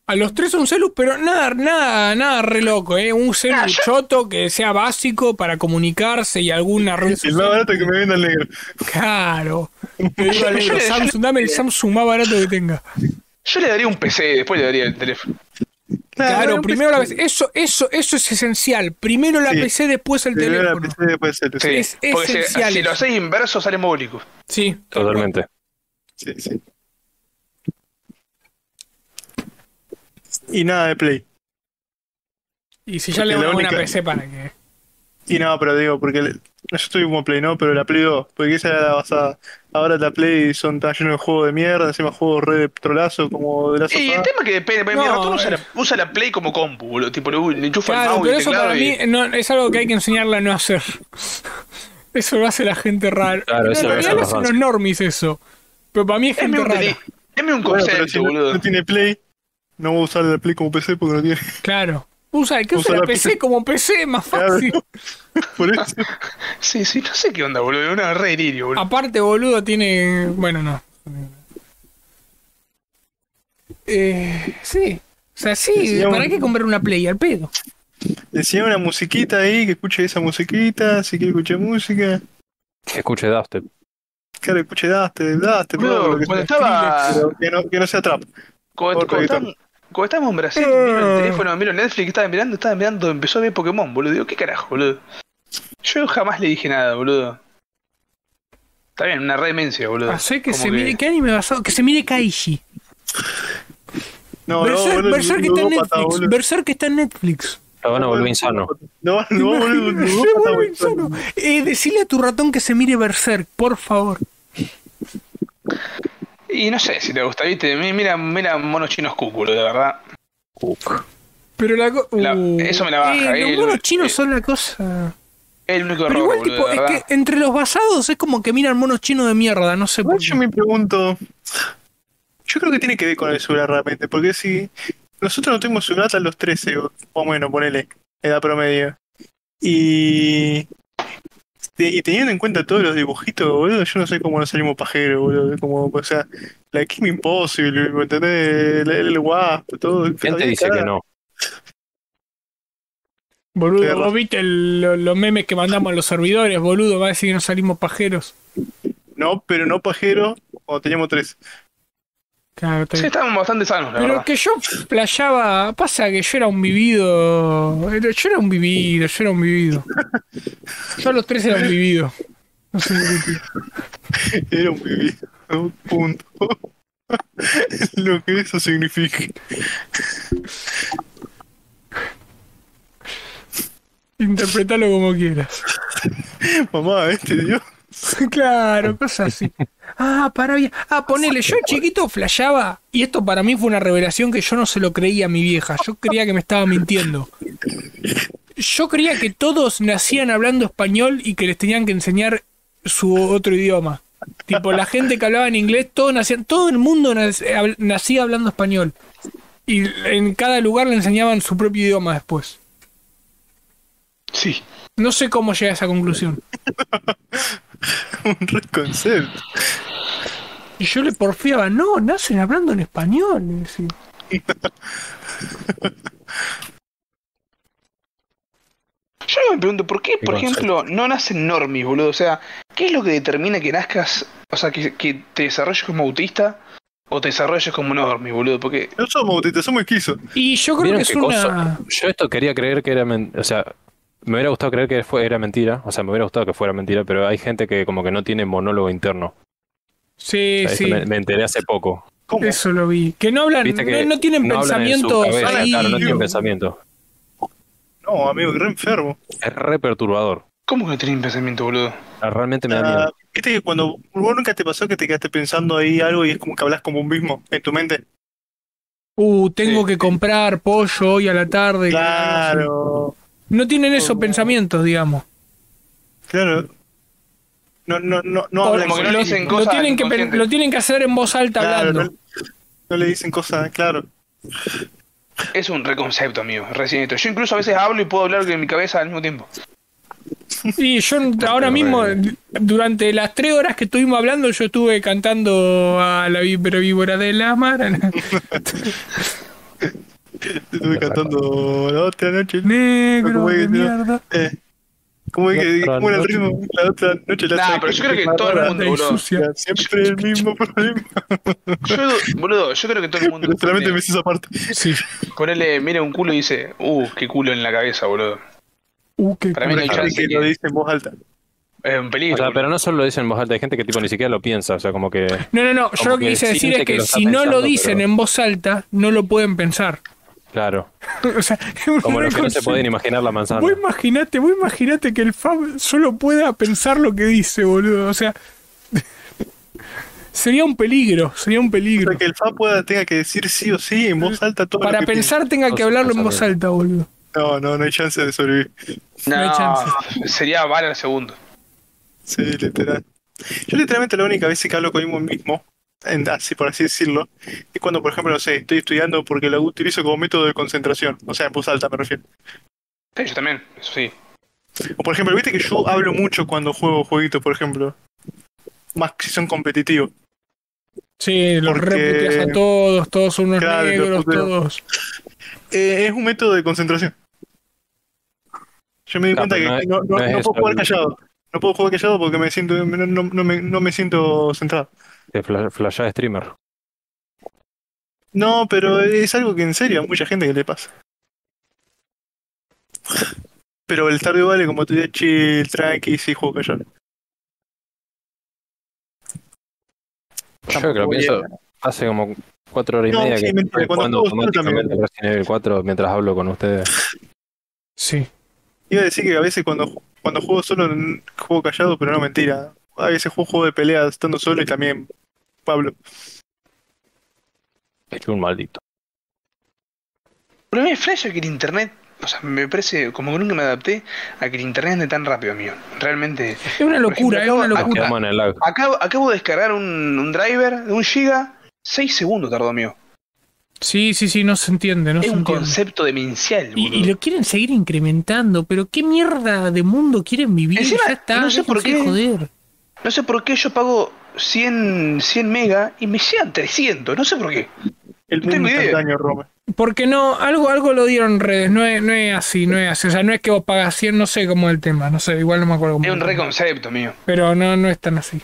A los 13 un celu, pero nada re loco, un celu choto que sea básico para comunicarse y alguna red social. El más barato que me venda el negro. Claro. Te digo al negro, Samsung, dame el Samsung más barato que tenga. Yo le daría un PC, después le daría el teléfono. Claro, primero la PC. Eso es esencial. Primero la PC, después el teléfono. La PC, después el teléfono. Sí. Es esencial. Si lo haces inverso, sale módico. Sí. Totalmente. Sí. Y nada de Play. Y si ya le damos una PC para que... Y no, pero digo, porque yo estoy como Play, ¿no? Pero la Play 2, porque esa era la basada. Ahora la Play son tan llenos de juegos de mierda, encima juegos re de trolazo, como de la sopa. Y el tema es que depende, mi ratón usa la Play como compu, boludo, tipo le enchufa el mouse y el teclado. Claro, pero eso para mí es algo que hay que enseñarle a no hacer. Eso lo hace la gente rara. Claro, eso en realidad lo hacen los normies eso. Pero para mí es gente rara. Deme un consenso, boludo. No tiene Play. No voy a usar el Play como PC porque no tiene. Claro. Usa el que usa la PC como PC, más fácil. Claro. Por eso. Sí, sí, no sé qué onda, boludo. Una re delirio, boludo. Aparte, boludo, tiene. Bueno, no. Sí. O sea, sí, ¿para qué comprar una Play al pedo? Decía una musiquita ahí, que escuche esa musiquita, si quiere escuchar música. Que escuche Dubstep. Claro, escuche Dubstep, boludo, que estaba... que no sea trap. Cuando estábamos en Brasil, miro el teléfono, miro Netflix, estaba mirando, empezó a ver Pokémon, boludo. Digo, ¿qué carajo, boludo? Yo jamás le dije nada, boludo. Está bien, una re demencia, boludo. Pasó que se mire, ¿qué anime basado? Que se mire Kaiji. No, Berserk que está en Netflix. Berserk que está en Netflix. Lo van a volver insano. No, volver insano. Decile a tu ratón que se mire Berserk, por favor. Y no sé si te gusta, viste, mira monos chinos cúculo, de verdad. Pero la cosa... eso me la baja. Los monos chinos son la cosa... El único error, igual, tipo, es que entre los basados es como que miran monos chinos de mierda, no sé por qué. Yo me pregunto... Yo creo que tiene que ver con el celular realmente, porque si... Nosotros no tuvimos celular hasta los 13, o bueno, ponele, edad promedio. Y teniendo en cuenta todos los dibujitos, boludo, yo no sé cómo nos salimos pajeros, boludo. Como, o sea, la Kim Impossible, ¿entendés? El Wasp, todo. ¿Quién te dice cara? Que no? Boludo, vos viste los memes que mandamos a los servidores, boludo, va a decir que nos salimos pajeros. No, pero no pajeros cuando teníamos 13. Claro, sí, estábamos bastante sanos, la pero verdad. Que yo playaba, pasa que yo era un vivido. Yo era un vivido. Yo a los 13 era un vivido. No sé qué. Era un vivido, punto. Lo que eso significa. Interpretalo como quieras. Mamá, este Dios. Claro, cosas así. Ponele, yo chiquito flasheaba, y esto para mí fue una revelación que yo no se lo creía a mi vieja. Yo creía que me estaba mintiendo. Yo creía que todos nacían hablando español y que les tenían que enseñar su otro idioma. Tipo, la gente que hablaba en inglés, todo el mundo nacía hablando español. Y en cada lugar le enseñaban su propio idioma después. Sí. No sé cómo llegué a esa conclusión. Un reconcepto. Y yo le porfiaba, no, nacen hablando en español. Sí. Yo me pregunto, ¿por qué, por ejemplo, no nacen normies, boludo? O sea, ¿qué es lo que determina que nazcas, o sea, que te desarrolles como autista o te desarrolles como normie, boludo? Porque no somos autistas, somos esquizos. Y yo creo que es una... cosa? Yo esto quería creer que era... O sea... Me hubiera gustado creer que era mentira, o sea, me hubiera gustado que fuera mentira, pero hay gente que como que no tiene monólogo interno. Sí, o sea, sí. Me enteré hace poco. ¿Cómo? Eso lo vi. Que no hablan, no tienen pensamientos. Claro, no tienen pensamiento. No, amigo, es re enfermo. Es re perturbador. ¿Cómo que no tienen pensamiento, boludo? Realmente me da miedo. ¿Viste que cuando vos nunca te pasó que te quedaste pensando ahí algo y es como que hablas como un mismo en tu mente? Tengo que comprar pollo hoy a la tarde. Claro. No tienen esos pensamientos, digamos. Claro. No hablan. Como que no dicen cosas lo tienen que hacer en voz alta, claro, hablando. No le dicen cosas, claro. Es un reconcepto, amigo. Recienito. Yo incluso a veces hablo y puedo hablar en mi cabeza al mismo tiempo. Y yo ahora mismo, durante las 3 horas que estuvimos hablando, yo estuve cantando a la víbora de la marana. Estuve cantando la otra noche negro de mierda. ¿Cómo es que cómo era el ritmo? La otra noche la pero yo creo que todo el mundo, boludo. Siempre el mismo problema. Yo creo que todo el mundo. Pero solamente me hice esa parte. Sí. Ponele, mira un culo y dice, qué culo en la cabeza, boludo. Qué culo. Para mí no hay chance que lo dice en voz alta. Es un peligro. O sea, pero no solo lo dicen en voz alta, hay gente que tipo ni siquiera lo piensa, o sea, como que... No, yo lo que quise decir es que si no lo dicen en voz alta, no lo pueden pensar. Claro. O sea, como los que no se pueden imaginar la manzana. Vos imaginate que el Fab solo pueda pensar lo que dice, boludo. O sea, sería un peligro. O sea, que el Fab tenga que decir sí o sí en voz alta todo. Para pensar tenga que hablarlo en voz alta, boludo. No hay chance de sobrevivir. No hay chance. Sería vale al segundo. Sí, literal. Yo literalmente la única vez que hablo conmigo mismo, así por así decirlo, es cuando, por ejemplo, no sé, estoy estudiando porque lo utilizo como método de concentración, o sea, en voz alta me refiero. Sí, yo también, eso sí. O por ejemplo, viste que yo hablo mucho cuando juego jueguitos, por ejemplo, más que si son competitivos. Sí, los reputeas a Porque, todos, todos son unos claro, negros, todos. Es un método de concentración. Yo me di No, cuenta pero no que es, no, no no es puedo eso, jugar callado. No puedo jugar callado porque me siento, no me siento centrado. te flashás streamer. No, pero es algo que en serio a mucha gente que le pasa. Pero el tarde vale como te digo, chill, tranqui, sí, juego callado. Yo que lo Tampoco voy pienso, a... hace como 4 horas y No, media que sí, mentira, estoy cuando jugando juego solo automáticamente también. el Resident Evil 4 mientras hablo con ustedes. Sí. Iba a decir que a veces cuando juego solo juego callado, pero no mentira. A veces juego de pelea estando solo y también Pablo. Es un maldito. Pero me flasha que el internet, o sea, me parece como que nunca me adapté a que el internet ande tan rápido, amigo. Realmente, Es una por ejemplo, locura, es una Nos locura. quedamos en el lag. acabo de descargar un driver de 1 giga, 6 segundos tardó, amigo. Sí, no se entiende, no Es se un entiende. concepto demencial, Y boludo. lo quieren seguir incrementando, pero ¿qué mierda de mundo quieren vivir? Encima, Ya está, no sé por déjense de qué, joder. no sé por qué yo pago 100 mega y me llegan 300, no sé por qué. El No tengo mundo idea. instantáneo, Roma. Porque no, algo lo dieron redes, no es así, o sea, no es que vos pagas 100, no sé cómo es el tema, no sé, igual no me acuerdo cómo Es es un el tema. reconcepto, mío. Pero no es tan así.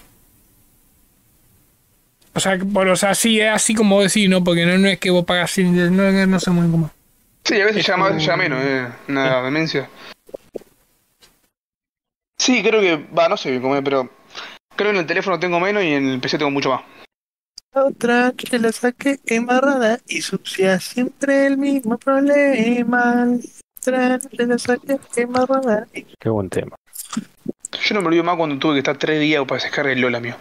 O sea, bueno, o sea, sí, es así como vos decís, ¿no? Porque no es que vos pagas 100, no sé muy bien cómo es. Sí, a veces Es llama, a veces como... llama menos, nada, demencia. Sí, creo que, va, no sé cómo es, pero creo que en el teléfono tengo menos y en el PC tengo mucho más. Otra que la saqué embarrada y sucia, siempre el mismo problema. Otra que la saqué embarrada y... Qué buen tema. Yo no me olvido más cuando tuve que estar 3 días para descargar el LOL, amigo.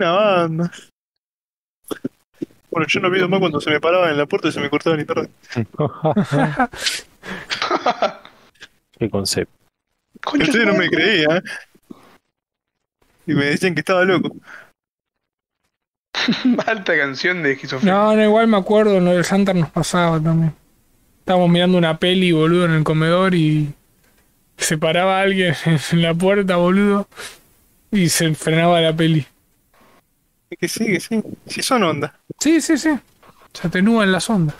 Una banda. Bueno, yo no pido más cuando se me paraba en la puerta y se me cortaba el internet. Qué concepto. Que Concha ustedes no me creían y me decían que estaba loco. Alta canción de esquizofrenia. No, igual me acuerdo, lo del Santar nos pasaba también. Estábamos mirando una peli, boludo, en el comedor y se paraba alguien en la puerta, boludo, y se frenaba la peli. Es que sí, que sí. Sí son ondas. Sí. Se atenúan las ondas.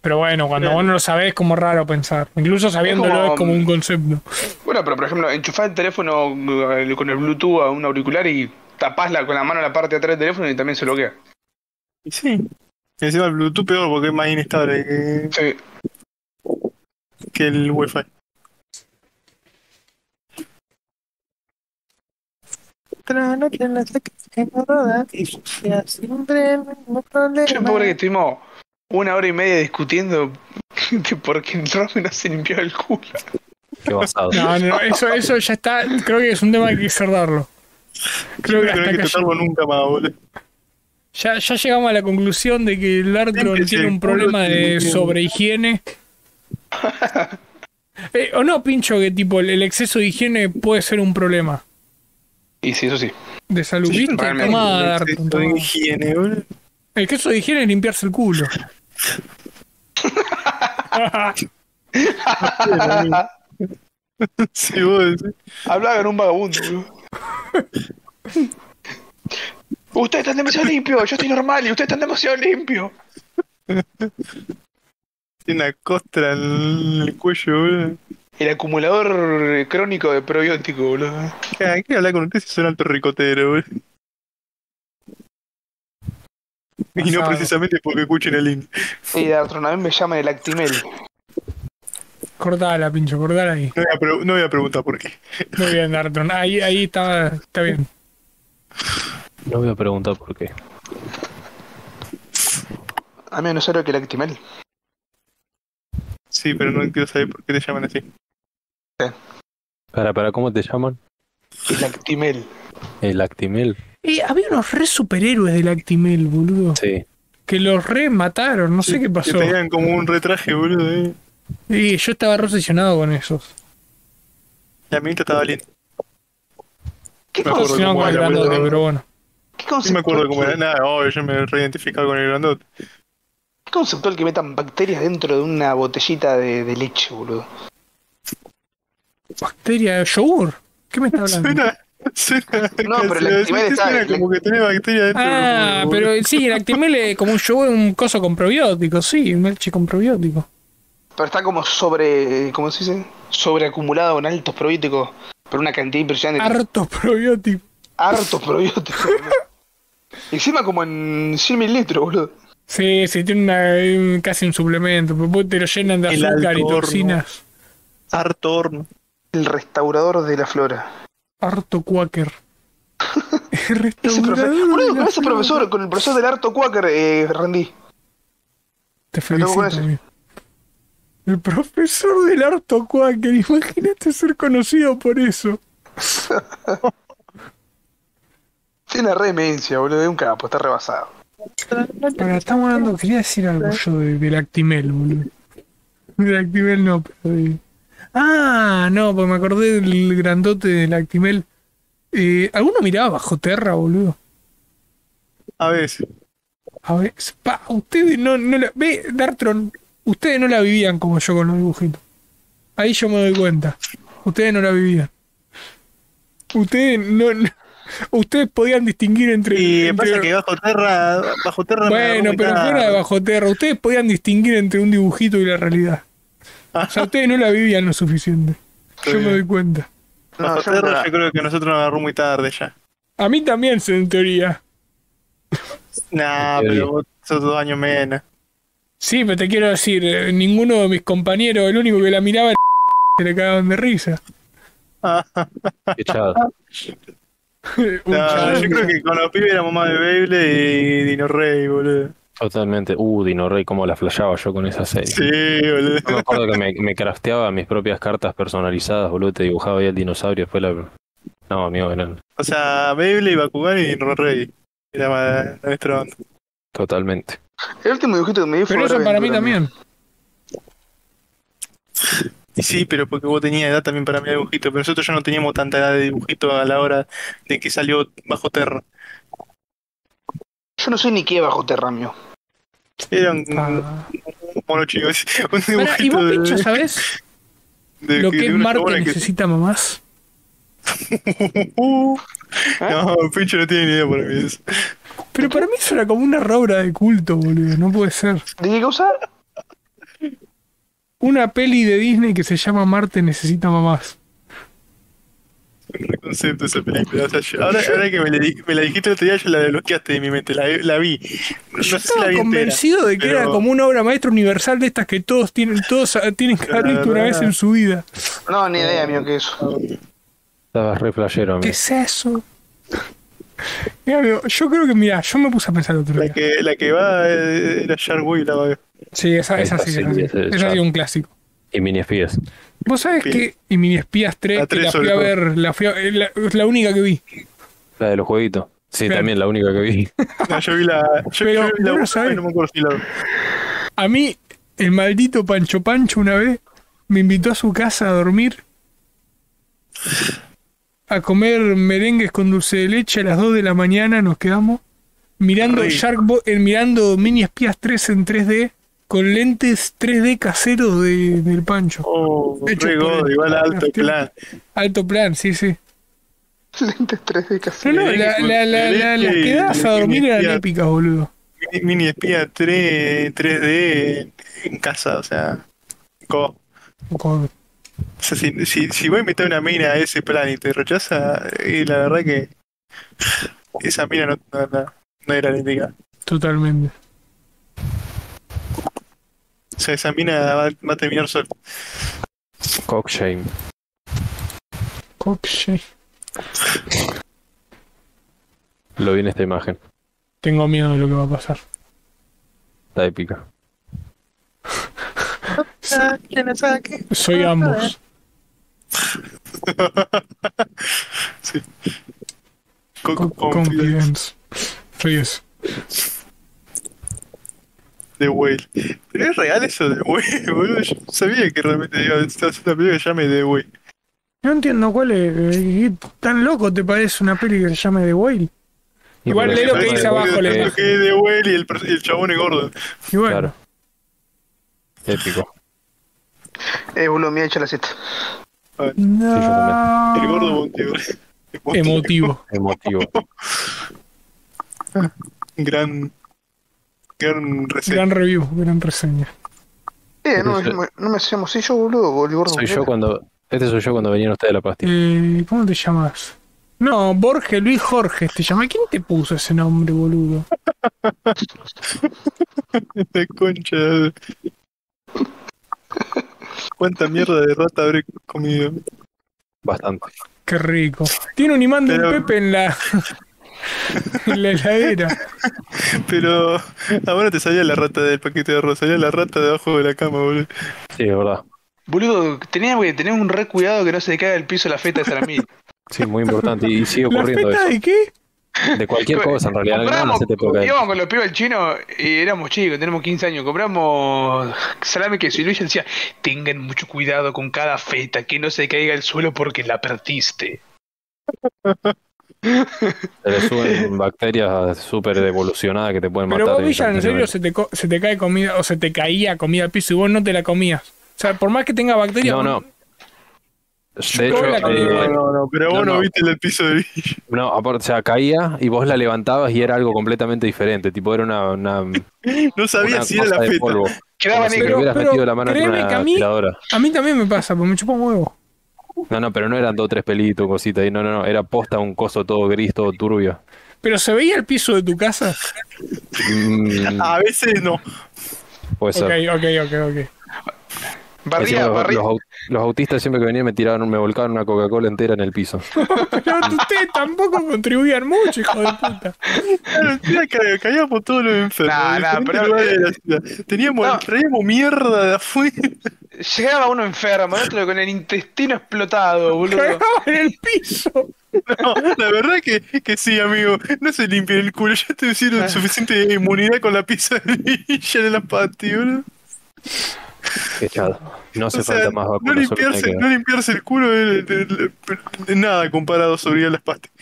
Pero bueno, cuando vos no lo sabés es como raro pensar. Incluso sabiéndolo es como un concepto. Bueno, pero por ejemplo, enchufás el teléfono con el Bluetooth a un auricular y tapásla con la mano la parte de atrás del teléfono y también se bloquea. Y sí. Y encima el Bluetooth peor porque es más inestable Sí. que el Wi-Fi. Otra no que la saqué embarrada y sucia, siempre el mismo Yo me acuerdo que problema. estuvimos 1 hora y media discutiendo de por qué el Rome no se limpió el culo. Qué basado. No, eso ya está, creo que es un tema que hay que cerrarlo. Yo Creo que no hasta tenés acá que tocarlo nunca más, boludo. ya llegamos a la conclusión de que el Artron Límpiese tiene el un culo, problema de tiene- sobrehigiene. O no, Pincho, que tipo el exceso de higiene puede ser un problema Y sí, eso sí. de salud, ¿viste? Realmente. Tomá, El Artron, exceso de tomá. higiene, boludo. El queso de higiene es limpiarse el culo. Sí, boludo. Sí. Hablaba con un vagabundo, boludo. Ustedes están demasiado limpios, yo estoy normal y ustedes están demasiado limpios. Tiene una costra en el cuello, boludo. El acumulador crónico de probiótico, boludo. ¿Qué hablar con usted si son alto ricotero, boludo? Y no Pasado. precisamente porque escuchen el link. Y de Artronavén me llaman el Actimel. Cortala, Pincho, cortala ahí. No voy a preguntar por qué. Muy bien, Artron. Ahí está bien. No voy a preguntar por qué. A mí no sé lo que el Actimel. Sí, pero no quiero saber por qué te llaman así. Para, ¿cómo te llaman? El Actimel. El Actimel. Había unos re superhéroes del Actimel, boludo. Sí. Que los re mataron, no sé qué Que pasó. tenían como un retraje, boludo. Y yo estaba re obsesionado con esos. Y a mí te estaba doliendo. ¿Qué concepto? Bueno. ¿Qué concepto? No me acuerdo cómo era. Nada, obvio, yo me reidentificaba con el grandote. ¿Qué concepto el que metan bacterias dentro de una botellita de leche, boludo? ¿Bacteria de yogur? ¿Qué me estás hablando? Suena, no, pero el Actimel está como que tiene bacterias dentro. Ah, pero sí, el Actimel es como un yogur, un coso con probióticos, sí, un leche con probióticos. Pero está como sobre, ¿cómo se dice? Sobreacumulado con altos probióticos, por una cantidad impresionante. Hartos probióticos. Hartos probióticos. Encima como en 100 mililitros, boludo. Sí, sí, tiene una, casi un suplemento, pero te lo llenan de el azúcar y toxinas. Harto horno. El restaurador de la flora. Harto Quaker. El restaurador. Boludo, con ese profesor, con el profesor del Harto Quaker, rendí. Te felicito. El profesor del Harto Quaker, imagínate ser conocido por eso. Tiene re demencia, boludo, es un capo, está rebasado. Pero estamos hablando, quería decir algo yo del Actimel, boludo. Del Actimel no, pero de... Ah, no, porque me acordé del grandote del Actimel. ¿Alguno miraba Bajo Terra, boludo? A veces. A veces. Pa, ustedes no la... Ve, Dartron... Ustedes no la vivían como yo con los dibujitos. Ahí yo me doy cuenta. Ustedes no la vivían. Ustedes no ustedes podían distinguir entre... Y pasa que Bajo Terra... Bueno, pero fuera de Bajo Terra, ustedes podían distinguir entre un dibujito y la realidad. O sea, ustedes no la vivían lo suficiente. Yo me doy cuenta. Bajo Terra yo creo que nosotros nos agarró muy tarde ya. A mí también, en teoría. Nah, pero vos sos 2 años menos. Sí, pero te quiero decir, ninguno de mis compañeros, el único que la miraba era se le cagaban de risa. Echado. Yo creo que con los pibes éramos más de Beyblade y Dino Rey, boludo. Totalmente. Dino Rey, cómo la flashaba yo con esa serie. Sí, boludo. No me acuerdo que me crafteaba mis propias cartas personalizadas, boludo. Te dibujaba ahí el dinosaurio, después la... No, amigo, eran... O sea, Beyblade, Bakugan y Dino Rey. Era más nuestro bando. Totalmente. El último dibujito que me dio fue... Pero eso para mí también. Sí, pero porque vos tenías edad también para mirar dibujito. Pero nosotros ya no teníamos tanta edad de dibujito a la hora de que salió Bajo Terra. Yo no sé ni qué Bajo Terra, mío. Era un mono chico. Un dibujito. ¿Y vos, Pincho, sabés lo que es Marte necesita mamás? No, Pincho no tiene ni idea para mí eso. Pero para mí eso era como una obra de culto, boludo. No puede ser. ¿De qué causar? Una peli de Disney que se llama Marte necesita mamás. Es un reconcepto esa película. O sea, ahora que me la dijiste el otro día, yo la desbloqueaste de mi mente. La vi. No yo sé estaba la convencido entera, de que era como una obra maestra universal de estas que todos tienen que haber visto una vez en su vida. No, ni idea, mío, que eso. Estabas re playero, amigo. ¿Qué es eso? Mira, amigo, yo creo que, mirá, yo me puse a pensar otro día. La que va era Sharkboy, la va. Sí, esa sí. Esa ha sido un clásico. Y Mini Espías. ¿Vos sabés que? Y Mini Espías 3, la fui a ver, la única que vi. La de los jueguitos. Sí, claro. También la única que vi. No, yo vi la... Pero, yo vi la, ¿sabes? No me acuerdo si la... A mí, el maldito Pancho Pancho una vez me invitó a su casa a dormir. A comer merengues con dulce de leche a las 2 de la mañana nos quedamos mirando mirando Mini Espías 3 en 3D con lentes 3D caseros del Pancho. Igual alto plan. Alto plan, sí, sí. Lentes 3D caseros. No, las quedadas a dormir eran épicas, boludo. Mini Espías 3D en casa, o sea. O sea, si voy a invitar a una mina a ese plan y te rechaza, y la verdad que esa mina no era la indicada. Totalmente. O sea, esa mina va a terminar sola. Cockshame. Cockshame. Lo vi en esta imagen. Tengo miedo de lo que va a pasar. Está épica. Soy ambos. Sí. Confidence. Soy eso. The Whale. ¿Pero es real eso de The Whale? Yo sabía que realmente iba a estar haciendo una película que llame The Whale. No entiendo cuál es. ¿Qué tan loco te parece una peli que se llame The Whale? Igual lee lo que dice abajo. Lee lo que es The Whale y el chabón es gordo. Igual. Claro. Épico. Boludo, me ha hecho la siesta. No. El gordo motivo. Emotivo. Gran reseña. Gran reseña. No me hacemos si yo, boludo, el gordo. Soy yo cuando venían ustedes a la pastilla. ¿Cómo te llamas? No, Luis Jorge te llama. ¿Quién te puso ese nombre, boludo? Esta concha. ¿Cuánta mierda de rata habré comido? Bastante. Qué rico. Tiene un imán de Pepe en la heladera. Pero ahora te salía la rata del paquete de arroz, salía la rata debajo de la cama, boludo. Sí, es verdad. Boludo, tenía un re cuidado que no se caiga el piso la feta de Saramil. Sí, muy importante. Y sigue ocurriendo eso. ¿De qué? De cualquier cosa, en realidad. Íbamos con los pibes al chino y éramos chicos, tenemos 15 años. Compramos salame, queso, y Luis decía: tengan mucho cuidado con cada feta, que no se caiga al suelo porque la perdiste. Se le suben bacterias súper evolucionadas que te pueden matar. Pero vos, Villa, en serio se te cae comida, o se te caía comida al piso y vos no te la comías. O sea, por más que tenga bacterias. No. De hecho, pero vos no viste el piso de Villa. No, aparte, o sea, caía y vos la levantabas y era algo completamente diferente. Tipo, era una no sabía si era la feta. Quedaba negro. Pero la mano en una a mí también me pasa, porque me chupa un huevo. No, pero no eran 2 o 3 pelitos, cositas. No, era posta un coso todo gris, todo turbio. ¿Pero se veía el piso de tu casa? A veces no. Puede ser. Ok. Los autistas siempre que venían me volcaban una Coca-Cola entera en el piso. Pero ustedes tampoco contribuían mucho, hijo de puta. Claro, caíamos todos los enfermos. Traíamos mierda de afuera. Llegaba uno enfermo, otro con el intestino explotado, boludo. Cagaba en el piso. No, la verdad que sí, amigo. No se limpia el culo. Ya estoy haciendo suficiente inmunidad con la pizza de Villa de la pati, boludo. Echado. No hace falta más vacunas. No limpiarse el culo de nada comparado a sobrevivir a las pastas.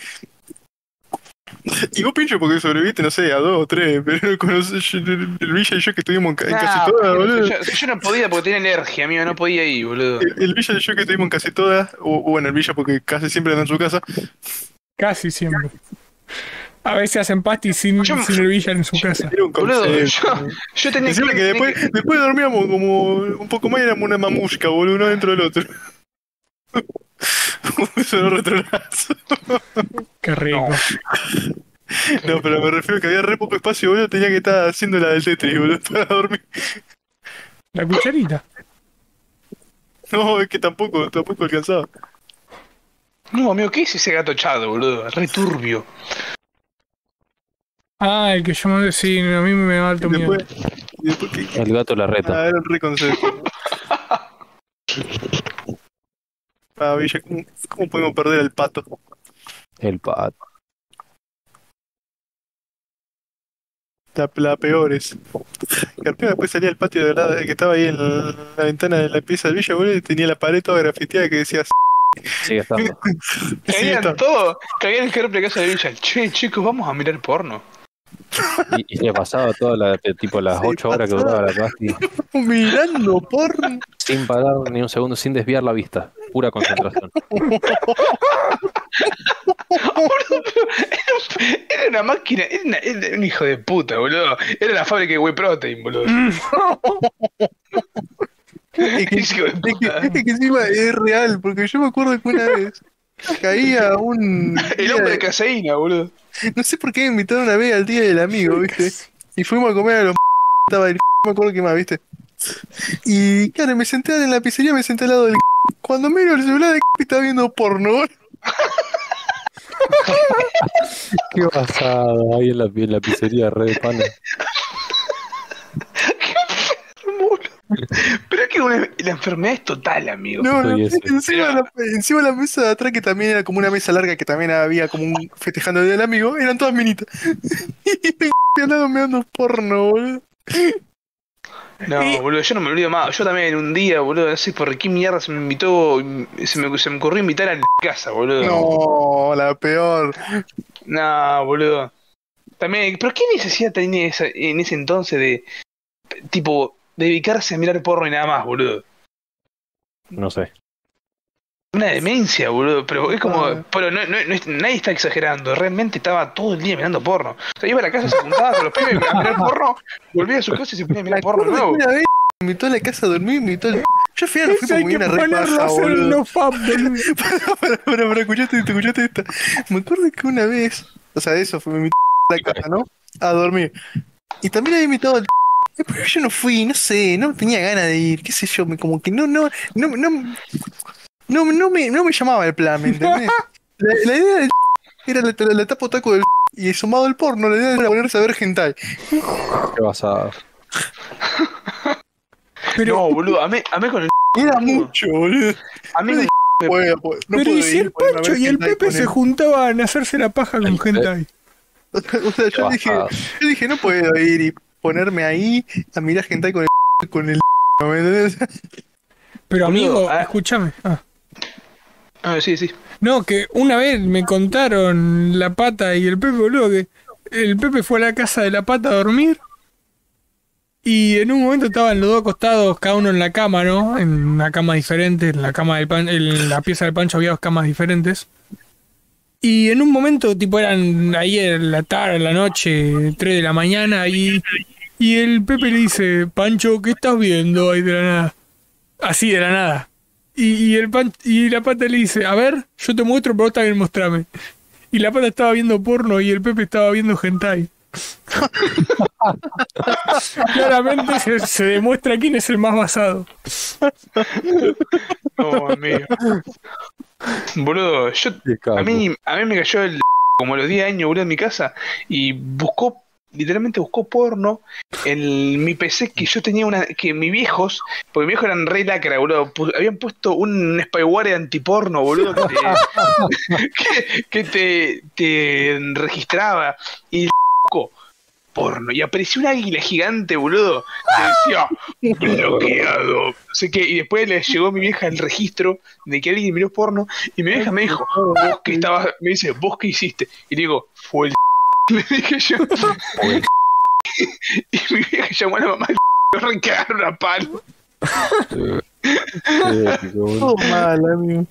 Y vos, Pincho, porque sobreviviste, no sé, a 2 o 3, pero conoces el Villa y yo que estuvimos en casi todas, boludo. Yo no podía porque tenía alergia, amigo, no podía ir, boludo. El Villa y yo que estuvimos en casi todas, o bueno, el Villa porque casi siempre andan en su casa. Casi siempre. A veces hacen pastis sin el Villa en su casa. Boludo, yo tenía que después dormíamos como un poco más y éramos una mamushka, boludo, uno dentro del otro. Sonó retrolazo. Qué rico. No, pero me refiero a que había re poco espacio, boludo, tenía que estar haciendo la del Tetris, boludo, para dormir. ¿La cucharita? No, es que tampoco alcanzaba. No, amigo, ¿qué es ese gato echado, boludo? Re turbio. Ah, el que yo me decía, a mí me da alto miedo. ¿Qué? El gato la reta. Era un re concepto. Villa, ¿cómo podemos perder el pato? El pato. La peor es. Carpeo después salía al patio de verdad, que estaba ahí en la ventana de la pieza del Villa, boludo, y tenía la pared toda grafiteada que decía... Sigue estando. Caían todo. Caían el carro de casa de Villa. Che, chicos, vamos a mirar porno. Y le pasaba toda las 8 horas que duraba la pastilla. Mirando porno. Sin parar ni un segundo, sin desviar la vista. Pura concentración. Era una máquina, era un hijo de puta, boludo. Era la fábrica de Whey Protein, boludo. Es que encima es real, porque yo me acuerdo que una vez caía el hombre de caseína, boludo. No sé por qué me invitaron una vez al día del amigo, viste. Y fuimos a comer a los estaba el me acuerdo que más, viste. Y claro, me senté en la pizzería, me senté al lado del cuando miro el celular de estaba viendo porno. Qué pasado ahí en la pizzería, re de pana. Pero es que la enfermedad es total, amigo. Encima la mesa de atrás, que también era como una mesa larga, que también había como un festejando el día del amigo, eran todas minitas. Y al lado me dando porno, boludo. No, y... boludo, yo no me olvido más. Yo también un día, boludo, no sé por qué mierda se me invitó, se me ocurrió invitar a la casa, boludo. No, la peor. No, boludo. También, pero ¿qué necesidad tenía en ese entonces de, tipo, dedicarse a mirar porro y nada más, boludo? No sé. Una demencia, boludo, pero es como... Pero no, nadie está exagerando, realmente estaba todo el día mirando porno. O sea, iba a la casa, se juntaba con los pibes a mirar porno, volvía a su casa y se ponía a mirar porno nuevo. Me invitó a la casa a dormir, me invitó a... Yo fui como una repaja, boludo. Pero, escuchaste esta. Me acuerdo que una vez... O sea, eso fue, me invitó a la casa, ¿no? A dormir. Y también había invitado al... Pero yo no fui, no sé, no tenía ganas de ir, qué sé yo, como que no me llamaba el plan, ¿me entendés? La idea del era la tapa otaku del y sumado el porno, la idea era ponerse a ver hentai. ¿Qué vas a ver? Pero, no, boludo, a mí con el era mucho, boludo. A mí no pero y si el Pancho y el Pepe se juntaban a hacerse la paja con hentai. O sea, yo dije, no puedo ir y ponerme ahí a mirar hentai con el ¿me entendés? Pero amigo, escúchame. Sí. No, que una vez me contaron la Pata y el Pepe, boludo, que el Pepe fue a la casa de la Pata a dormir y en un momento estaban los dos acostados, cada uno en la cama, ¿no? En una cama diferente, en la cama del Pancho, en la pieza del Pancho había dos camas diferentes. Y en un momento, tipo, eran ahí en la tarde, en la noche, 3 de la mañana y el Pepe le dice, Pancho, ¿qué estás viendo ahí de la nada? Así de la nada. Y la Pata le dice, a ver, yo te muestro, pero vos también mostrame. Y la Pata estaba viendo porno y el Pepe estaba viendo hentai. Claramente se demuestra quién es el más basado. Oh, amigo. Boludo, a mí me cayó el... Como a los 10 años, boludo, en mi casa. Y buscó... Literalmente buscó porno en mi PC que yo tenía una... Que mis viejos... Porque mis viejos eran re lacra, boludo. Habían puesto un spyware antiporno, boludo. Que te registraba. Y buscó porno. Y apareció un águila gigante, boludo. Que decía... Bloqueado. Así que, y después le llegó a mi vieja el registro de que alguien miró porno. Y mi vieja me dijo... Vos que estabas... Me dice, ¿vos qué hiciste? Y le digo... Fue el... Le dije yo. Y mi vieja llamó a la mamá y me recargaron a palo. Todo mal, amigo.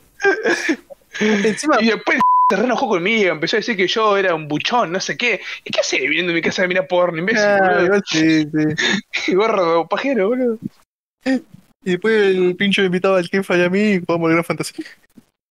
Y después se reenojó conmigo, empezó a decir que yo era un buchón, no sé qué. ¿Y qué haces viendo mi casa de mirar porno, imbécil, boludo? Sí. Gordo, pajero, boludo. Y después el pincho invitaba al jefe y a mí y jugamos al Gran Fantasía.